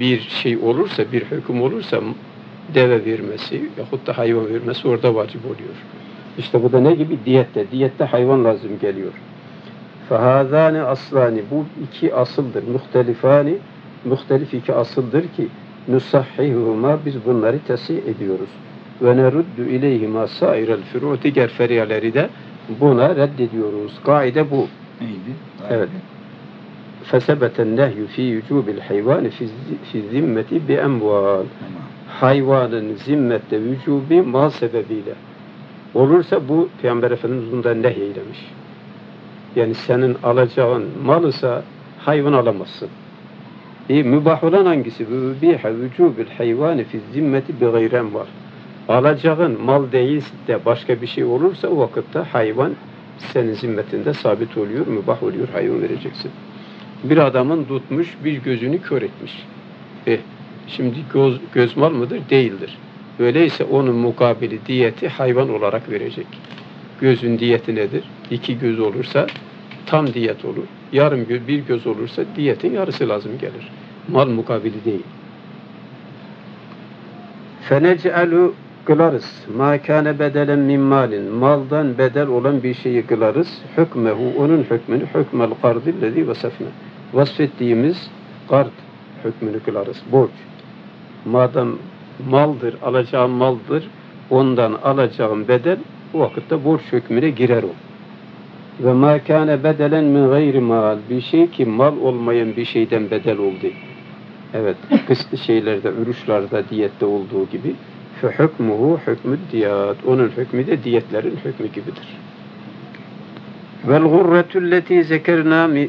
bir şey olursa, bir hüküm olursa deve vermesi yahut da hayvan vermesi orada vacip oluyor. İşte bu da ne gibi? Diyette. Diyette hayvan lazım geliyor. فَهَذَانِ aslani. Bu iki asıldır. مُخْتَلِفَانِ muhtelif iki asıldır ki نُسَحِّهُمَا biz bunları tesih ediyoruz. وَنَرُدُّ اِلَيْهِمَا سَائِرَ الْفُرُوْ diğer feriyeleri de buna reddediyoruz. Kaide bu. Neydi? Evet. فَسَبَتَ النَّهْيُ ف۪ي يُجُوبِ الْحَيْوَانِ فِي الزِّمَّةِ بِاَمْوَالِ hayvanın zimmette vücubi mal sebebiyle. Olursa bu Peygamber Efendimiz bundan nehyeylemiş. Yani senin alacağın mal ise hayvan alamazsın. E, mübah olan hangisi? Vübiha vücubil hayvani fi zimmeti bigayrem var. Alacağın mal değil de başka bir şey olursa o vakitte hayvan senin zimmetinde sabit oluyor, mübah oluyor, hayvan vereceksin. Bir adamın tutmuş, bir gözünü kör etmiş. E, şimdi göz, göz mal mıdır? Değildir. Öyleyse onun mukabili diyeti hayvan olarak verecek. Gözün diyeti nedir? İki göz olursa tam diyet olur. Yarım göz, bir göz olursa diyetin yarısı lazım gelir. Mal mukabili değil. فَنَجْعَلُ kılarız. مَا كَانَ بَدَلًا مِنْ مَالٍ maldan bedel olan bir şeyi kılarız. حُكْمَهُ onun hükmünü حُكْمَ الْقَرْضِ الَّذ۪ي وَسَفْنَا vasfettiğimiz kard hükmünü kılarız. Borç. Madem maldır, alacağım maldır, ondan alacağım bedel, o vakitte borç hükmüne girer o. Ve ma kâne bedelen min gayri mal, bir şey ki mal olmayan bir şeyden bedel oldu. Evet, kısıtlı şeylerde, ürüşlerde, diyette olduğu gibi. Fe hükmuhu hükmü diyat, onun hükmü de diyetlerin hükmü gibidir. Vel gurretülleti zekernâmi,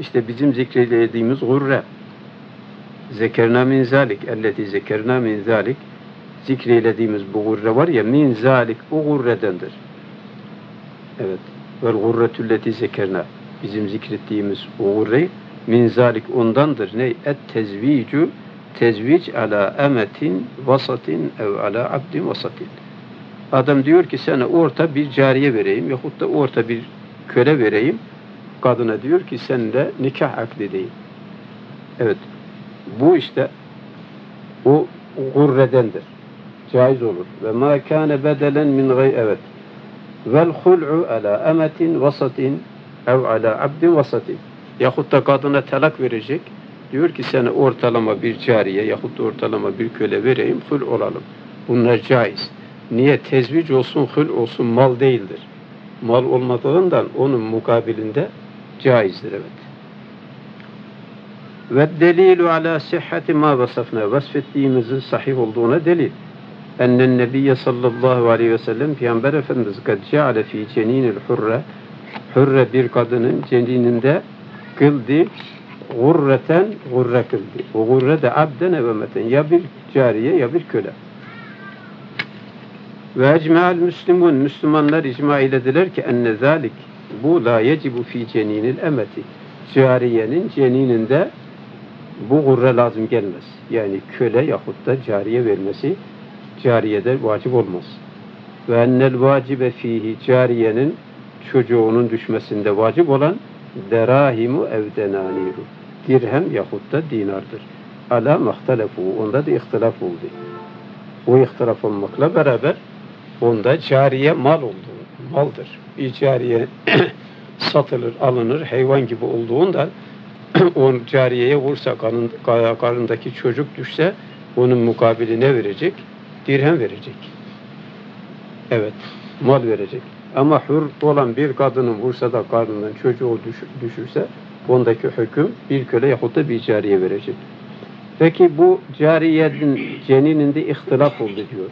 işte bizim zikrediğimiz gurre. Zekerna min zalik, elleti zekerna min zalik, zikreylediğimiz bu gurre var ya, min zalik, o gurredendir. Evet, vel gurretülleti zekerna, bizim zikrettiğimiz o gurre, min zalik ondandır. Ne? Et tezvicu, tezvic ala emetin vasatin ev ala abdin vasatin. Adam diyor ki sana orta bir cariye vereyim, yahut da orta bir köle vereyim. Kadına diyor ki sen de nikah akdedeyim. Evet. Bu işte o gurredendir. Caiz olur. Ve ma kâne bedelen min gay evet. Vel hul'u ala emetin vasatin ev ala abdin vasatin. Yahut da kadına telak verecek. Diyor ki sana ortalama bir cariye yahut da ortalama bir köle vereyim, hul olalım. Bunlar caiz. Niye? Tezvic olsun, hul olsun mal değildir. Mal olmadığından onun mukabilinde caizdir evet. Ve delilu ala sihhati ma vasafna vasfettiğimizin sahih olduğuna delil. Ennen Nebiyye sallallahu aleyhi ve sellem Peygamber Efendimiz kad ceale fi ceninil hurre hurre bir kadının cenininde kıldı gurreten gurre kıldı. O gurre de abden evmeten ya bir cariye ya bir köle. Ve ecma'al müslimun müslümanlar icma eylediler ki enne zalik bu la yecibu fi ceninil emeti cariyenin cenininde bu gurre lazım gelmez. Yani köle yahut da cariye vermesi cariyede vacip olmaz. Ve ennel vacibe fihi cariyenin çocuğunun düşmesinde vacip olan derahimu evdenaniru dirhem yahut da dinardır. Ala mahtelefu onda da ihtilaf oldu. O ihtilaf olmakla beraber onda cariye mal oldu. Maldır. Bir cariye satılır, alınır, hayvan gibi olduğundan on cariyeye vursa, karnındaki çocuk düşse onun mukabiline verecek, dirhem verecek. Evet, mal verecek. Ama hür olan bir kadının vursa da karnından çocuğu düşürse ondaki hüküm bir köle yahut da bir cariye verecek. Peki bu cariyenin cenininde ihtilaf oldu diyor.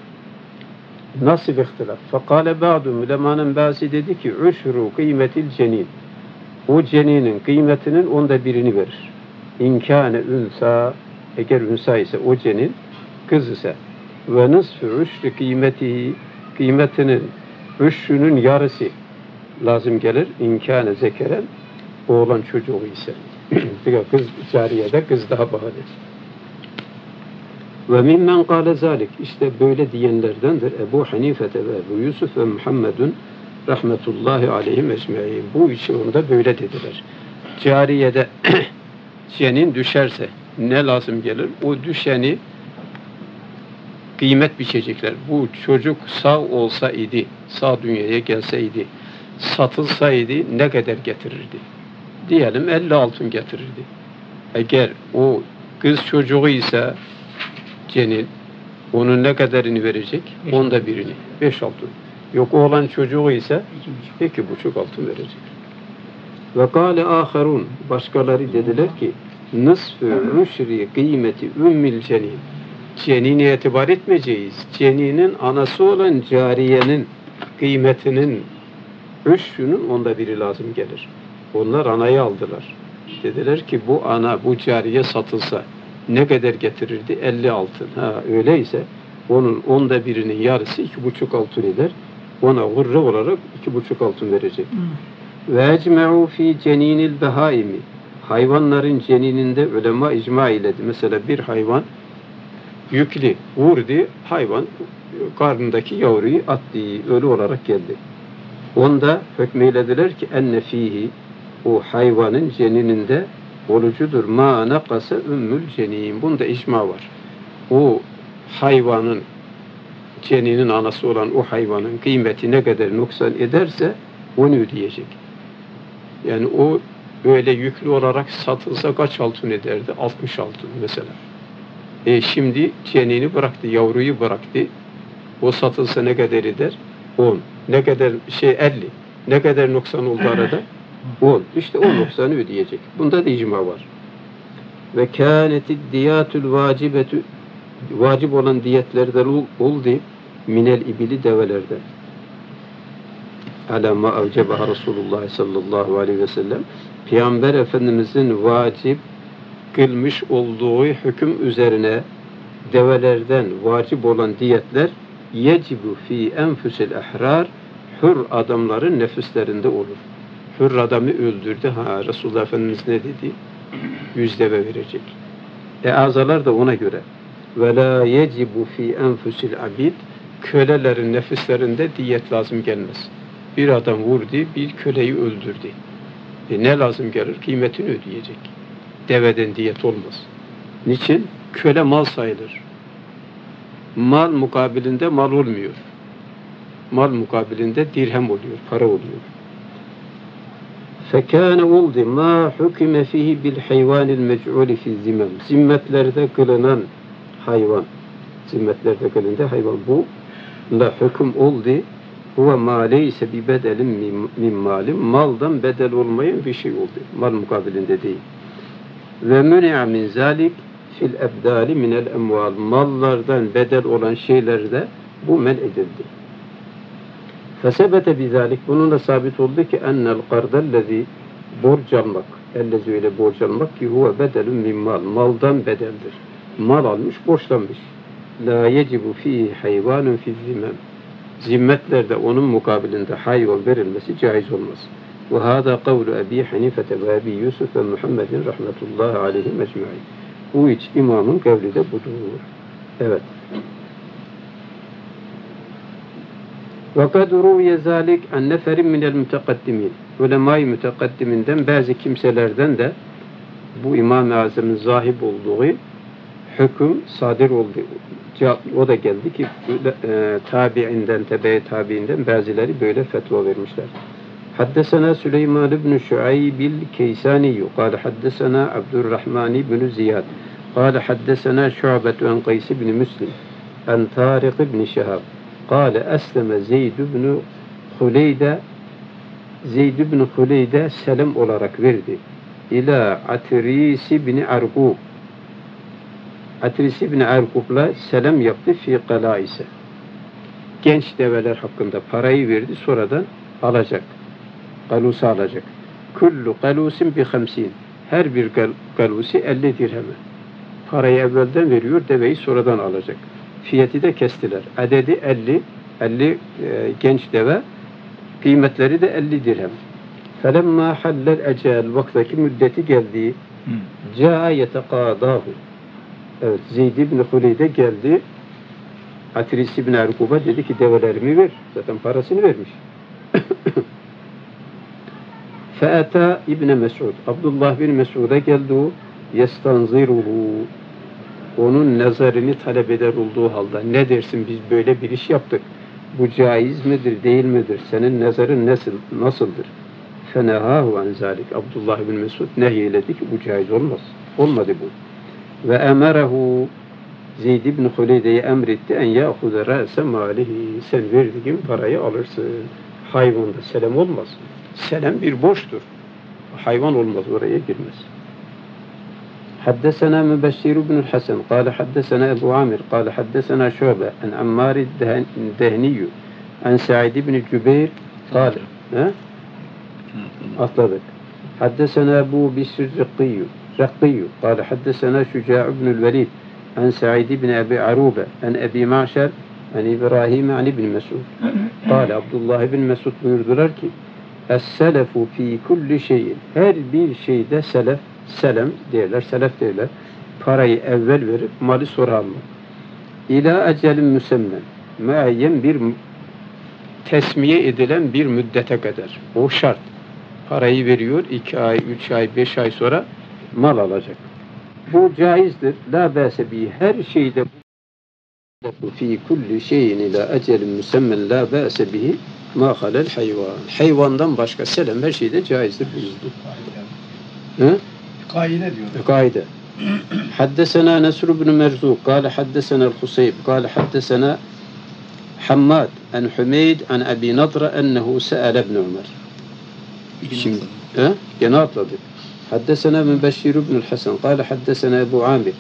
Nasıl ihtilaf? Fakale ba'du ulemanın bazı dedi ki üşru kıymetil cenin. O ceninin kıymetinin onda birini verir. İnkâne ünsa eğer ünsa ise o cenin, kız ise ve nısfü rüştü kıymeti, kıymetinin rüştünün yarısı lazım gelir imkâne zekeren oğlan çocuğu ise. Kız cariyede kız daha bahane. Ve mimmen kâle zâlik, işte böyle diyenlerdendir Ebu Hanifete ve Ebu Yusuf ve Muhammedun rahmetullahi aleyhim ecmaîn. Bu üçü onda böyle dediler. Cariyede cenin düşerse ne lazım gelir? O düşeni kıymet biçecekler. Bu çocuk sağ olsa idi, sağ dünyaya gelseydi, satılsaydı ne kadar getirirdi? Diyelim elli altın getirirdi. Eğer o kız çocuğu ise cenin, onun ne kadarını verecek? Onda birini, beş altın. Yok oğlan çocuğu ise iki buçuk altın verecek. Ve kâle âherûn, başkaları dediler ki nısfü rüşri kıymeti ümmil cenin, cenine itibar etmeyeceğiz. Ceninin anası olan cariyenin kıymetinin rüşünün onda biri lazım gelir. Onlar anayı aldılar. Dediler ki bu ana, bu cariye satılsa ne kadar getirirdi? elli altın. Ha, öyleyse onun onda birinin yarısı iki buçuk altın eder. Ona gurre olarak iki buçuk altın verecek. Ve ecme'u fi ceninil behaimi, hayvanların cenininde ulema icma iledi. Mesela bir hayvan yüklü vurdu, hayvan karnındaki yavruyu attı, ölü olarak geldi. Onda hükmeylediler ki enne fihi, o hayvanın cenininde olucudur. Ma nakasa ümmül cenin. Bunda icma var. O hayvanın, ceninin anası olan o hayvanın kıymeti ne kadar noksan ederse onu ödeyecek. Yani o böyle yüklü olarak satılsa kaç altın ederdi? altmış altın mesela. E şimdi cenini bıraktı, yavruyu bıraktı. O satılsa ne kadar eder? on. Ne kadar şey elli. Ne kadar noksan oldu arada? on. İşte o noksanı ödeyecek. Bunda da icma var. Ve kânetid diyatül vacibetü, vacip olan diyetlerden oldu minel ibili, develerden. Alâ mâ evcebaha Resulullah sallallahu aleyhi ve sellem. Peygamber Efendimizin vacip kılmış olduğu hüküm üzerine develerden vacip olan diyetler yecibu fi enfüsil ehrar, hür adamların nefislerinde olur. Hür adamı öldürdü. Ha, Resulullah Efendimiz ne dedi? Yüz deve verecek. E azalar da ona göre. Ve la yecibu fi enfüsil abid, kölelerin nefislerinde diyet lazım gelmez. Bir adam vurdu, bir köleyi öldürdü. E ne lazım gelir? Kıymetini ödeyecek. Deveden diyet olmaz. Niçin? Köle mal sayılır. Mal mukabilinde mal olmuyor. Mal mukabilinde dirhem oluyor, para oluyor. فَكَانَ oldu مَا حُكِمَ ف۪يهِ بِالْحَيْوَانِ الْمَجْعُولِ فِي الزِّمَمِ Zimmetlerde kılınan hayvan. Zimmetlerde kılındı hayvan. Bu la hüküm oldu. وَمَا لَيْسَ بِبَدَلٍ مِنْ مَالٍ Maldan bedel olmayan bir şey oldu. Mal mukabilinde değil. Ve mün'a min zalik fil ebdali minel emval, mallardan bedel olan şeylerde bu men edildi. Fesebete bizalik, bununla sabit oldu ki ennel kardellezi, borç almak, ellezi öyle borç almak ki huve bedelun min mal, maldan bedeldir. Mal almış, borçlanmış. La yecibu fihi hayvanun fi zimmem, zimmetlerde onun mukabilinde hayvan verilmesi caiz olmaz. Ve hâdâ kavlu Ebi Hanifete ve Ebi Yusuf ve Muhammedin rahmetullahi aleyhim ecmaîn. Bu üç imamın kavli de budur. Evet. Ve kad ruviye zâlik an neferin minel mütekaddimin. Ulema-i mütekaddiminden bazı kimselerden de bu İmam-ı Azam'ın zahip olduğu hüküm sadir oldu. O da geldi ki tabiinden, tebe-i tabiinden bazıları böyle fetva vermişler. حدثنا سليمان بن شعيب الكيساني قال حدثنا عبد الرحمن بن زياد قال حدثنا شعبة عن قيس بن مسلم عن طارق بن شهاب قال أسلم زيد بن خليدة زيد بن خليدة سلم olarak verdi إلى عتريس بن عرقوب عتريس بن عرقوب'la selam yaptı في قلائسه. Genç develer hakkında parayı verdi, sonradan alacak. Galusu alacak. Kullu galusin bi khamsin. Her bir galusi elli dirheme. Parayı evvelden veriyor, deveyi sonradan alacak. Fiyatı da kestiler. Adedi elli, elli e, genç deve, kıymetleri de elli dirhem. فَلَمَّا حَلَّ الْاَجَالِ Vaktaki müddeti geldiği جَاءَ يَتَقَادَاهُ. Evet, Zeyd ibn Huleyde geldi. Atris ibn Erkuba dedi ki develerimi ver. Zaten parasını vermiş. فَاَتَا ibn Mes'ud. Abdullah bin Mes'ud'a geldi o. يَسْتَنْزِرُهُ. Onun nazarını talep eder olduğu halde. Ne dersin, biz böyle bir iş yaptık. Bu caiz midir, değil midir? Senin nazarın nasıl, nasıldır? فَنَهَاهُ عَنْ ذَٰلِكَ. Abdullah bin Mes'ud nehyeledi ki bu caiz olmaz. Olmadı bu. Ve emerahu, Zeyd ibn Huleyde'ye emretti, en yâhuda râse mâlihi, sen verdiğin parayı alırsın. Hayvanda selam olmaz. Selam bir boştur. Hayvan olmaz, oraya girmez. Haddesena Mübeşşir ibn Hasan, kâle haddesena Ebu Amir, kâle haddesena Şöbe, en Ammâri Dehniyyü, en Sa'id ibn Cübeyr, kâle. Atladık. Haddesena Ebu Bisr Rıkkiyyü, رقي قال حدثنا شجاع بن الوليد عن سعيد بن أبي عروبة عن أبي معشر عن إبراهيم عن ابن مسعود قال عبد الله بن مسعود buyurdular ki السلف في كل شيء. Her bir şeyde selef, selem derler, selef derler. Parayı evvel verip malı sonra almak. İlâ ecelin müsemmen, müeyyen bir tesmiye edilen bir müddete kadar. O şart. Parayı veriyor, iki ay, üç ay, beş ay sonra mal alacak. Bu caizdir. La bâse bihi. Her şeyde bu fî kulli şeyin ilâ ecelin müsemmen la bâse bihi mâ halel hayvan. Hayvandan başka selam her şeyde caizdir. Kaide. Kaide diyor. Kaide. Haddesena Nesr ibn Merzuk kâle haddesena Huseyb kâle haddesena Hammad en Hümeyd en Ebi Nadra ennehu se'ale ibn Ömer. Şimdi gene atladık. حدثنا من بشير بن الحسن قال حدثنا أبو عامر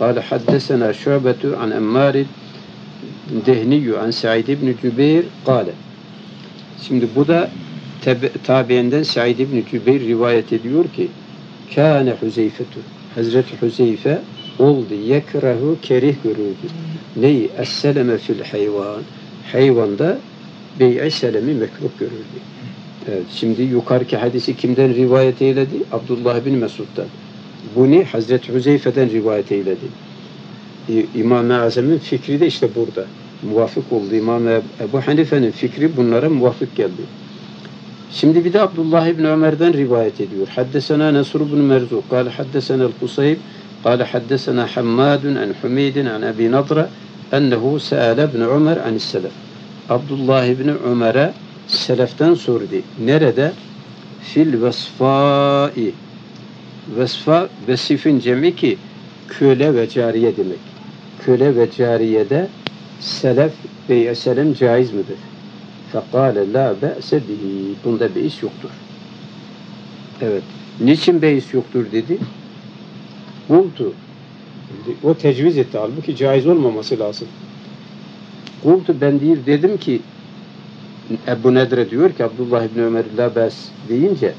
قال حدثنا شعبة عن أمار دهني عن سعيد بن Cübeyr قال. Şimdi bu da tabiinden Sa'id ibn Cübeyr rivayet ediyor ki kâne Huzeyfetu, Hazreti Huzeyfe oldu yekrehu, kerih görürdü. Neyi? Es-seleme fil hayvan, hayvanda bey'i selemi mekruh görürdü. Evet, şimdi yukarıki hadisi kimden rivayet eyledi? Abdullah bin Mesud'dan. Bunu Hazreti Huzeyfe'den rivayet eyledi. İmam-ı Azam'ın fikri de işte burada. Muvafık oldu. İmam Ebu Hanife'nin fikri bunlara muvafık geldi. Şimdi bir de Abdullah bin Ömer'den rivayet ediyor. Haddesena Nesr bin Merzuk, kâle haddesena el-Kusayb, kâle haddesena Hammadun en Hümeydin en Ebi Nadra ennehu se'ale bin Ömer anisselef. Abdullah bin Ömer'e seleften sordu. Nerede? Fil vesfâi. Vesfâ, vesifin cemi ki köle ve cariye demek. Köle ve cariyede selef, bey-i selem caiz midir? Fekâle la be'se bihi. Bunda beis yoktur. Evet. Niçin beis yoktur dedi? Kultu. O tecviz etti. Halbuki caiz olmaması lazım. Kultu ben değil dedim ki Ebu Nedre diyor ki Abdullah ibn Ömer la bas deyince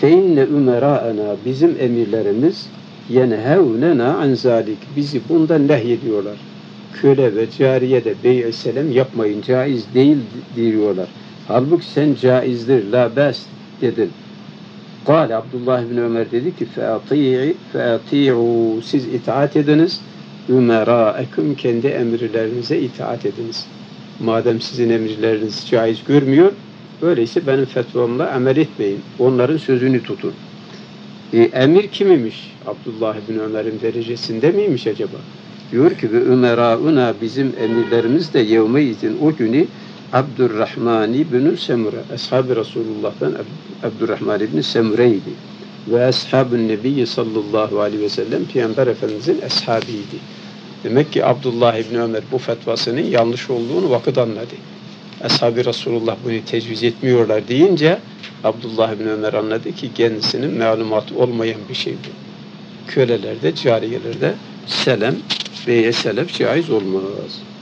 feinne umera'ana bizim emirlerimiz yenhevnena an zalik bizi bundan nehyediyorlar. Köle ve cariye de bey-i selem yapmayın, caiz değil diyorlar. Halbuki sen caizdir la bas dedin. Kâle Abdullah ibn Ömer dedi ki fe'ati'i fe'ati'u siz itaat ediniz umera'ekum kendi emirlerinize itaat ediniz. Madem sizin emirleriniz caiz görmüyor, öyleyse benim fetvamla amel etmeyin. Onların sözünü tutun. E, emir kimimiş? Abdullah bin Ömer'in derecesinde miymiş acaba? Diyor ki ve Ömer'una bizim emirlerimiz de yevme izin o günü Abdurrahman bin Semure. Ashab-ı Resulullah'tan Abdurrahman bin Semure'ydi. Ve Ashab-ı Nebi sallallahu aleyhi ve sellem Peygamber Efendimizin ashabiydi. Demek ki Abdullah ibn Ömer bu fetvasının yanlış olduğunu vakit anladı. Ashab-ı Resulullah bunu tecviz etmiyorlar deyince Abdullah ibn Ömer anladı ki kendisinin malumatı olmayan bir şey bu. Kölelerde, cariyelerde selem, bey-i selef caiz olmaz.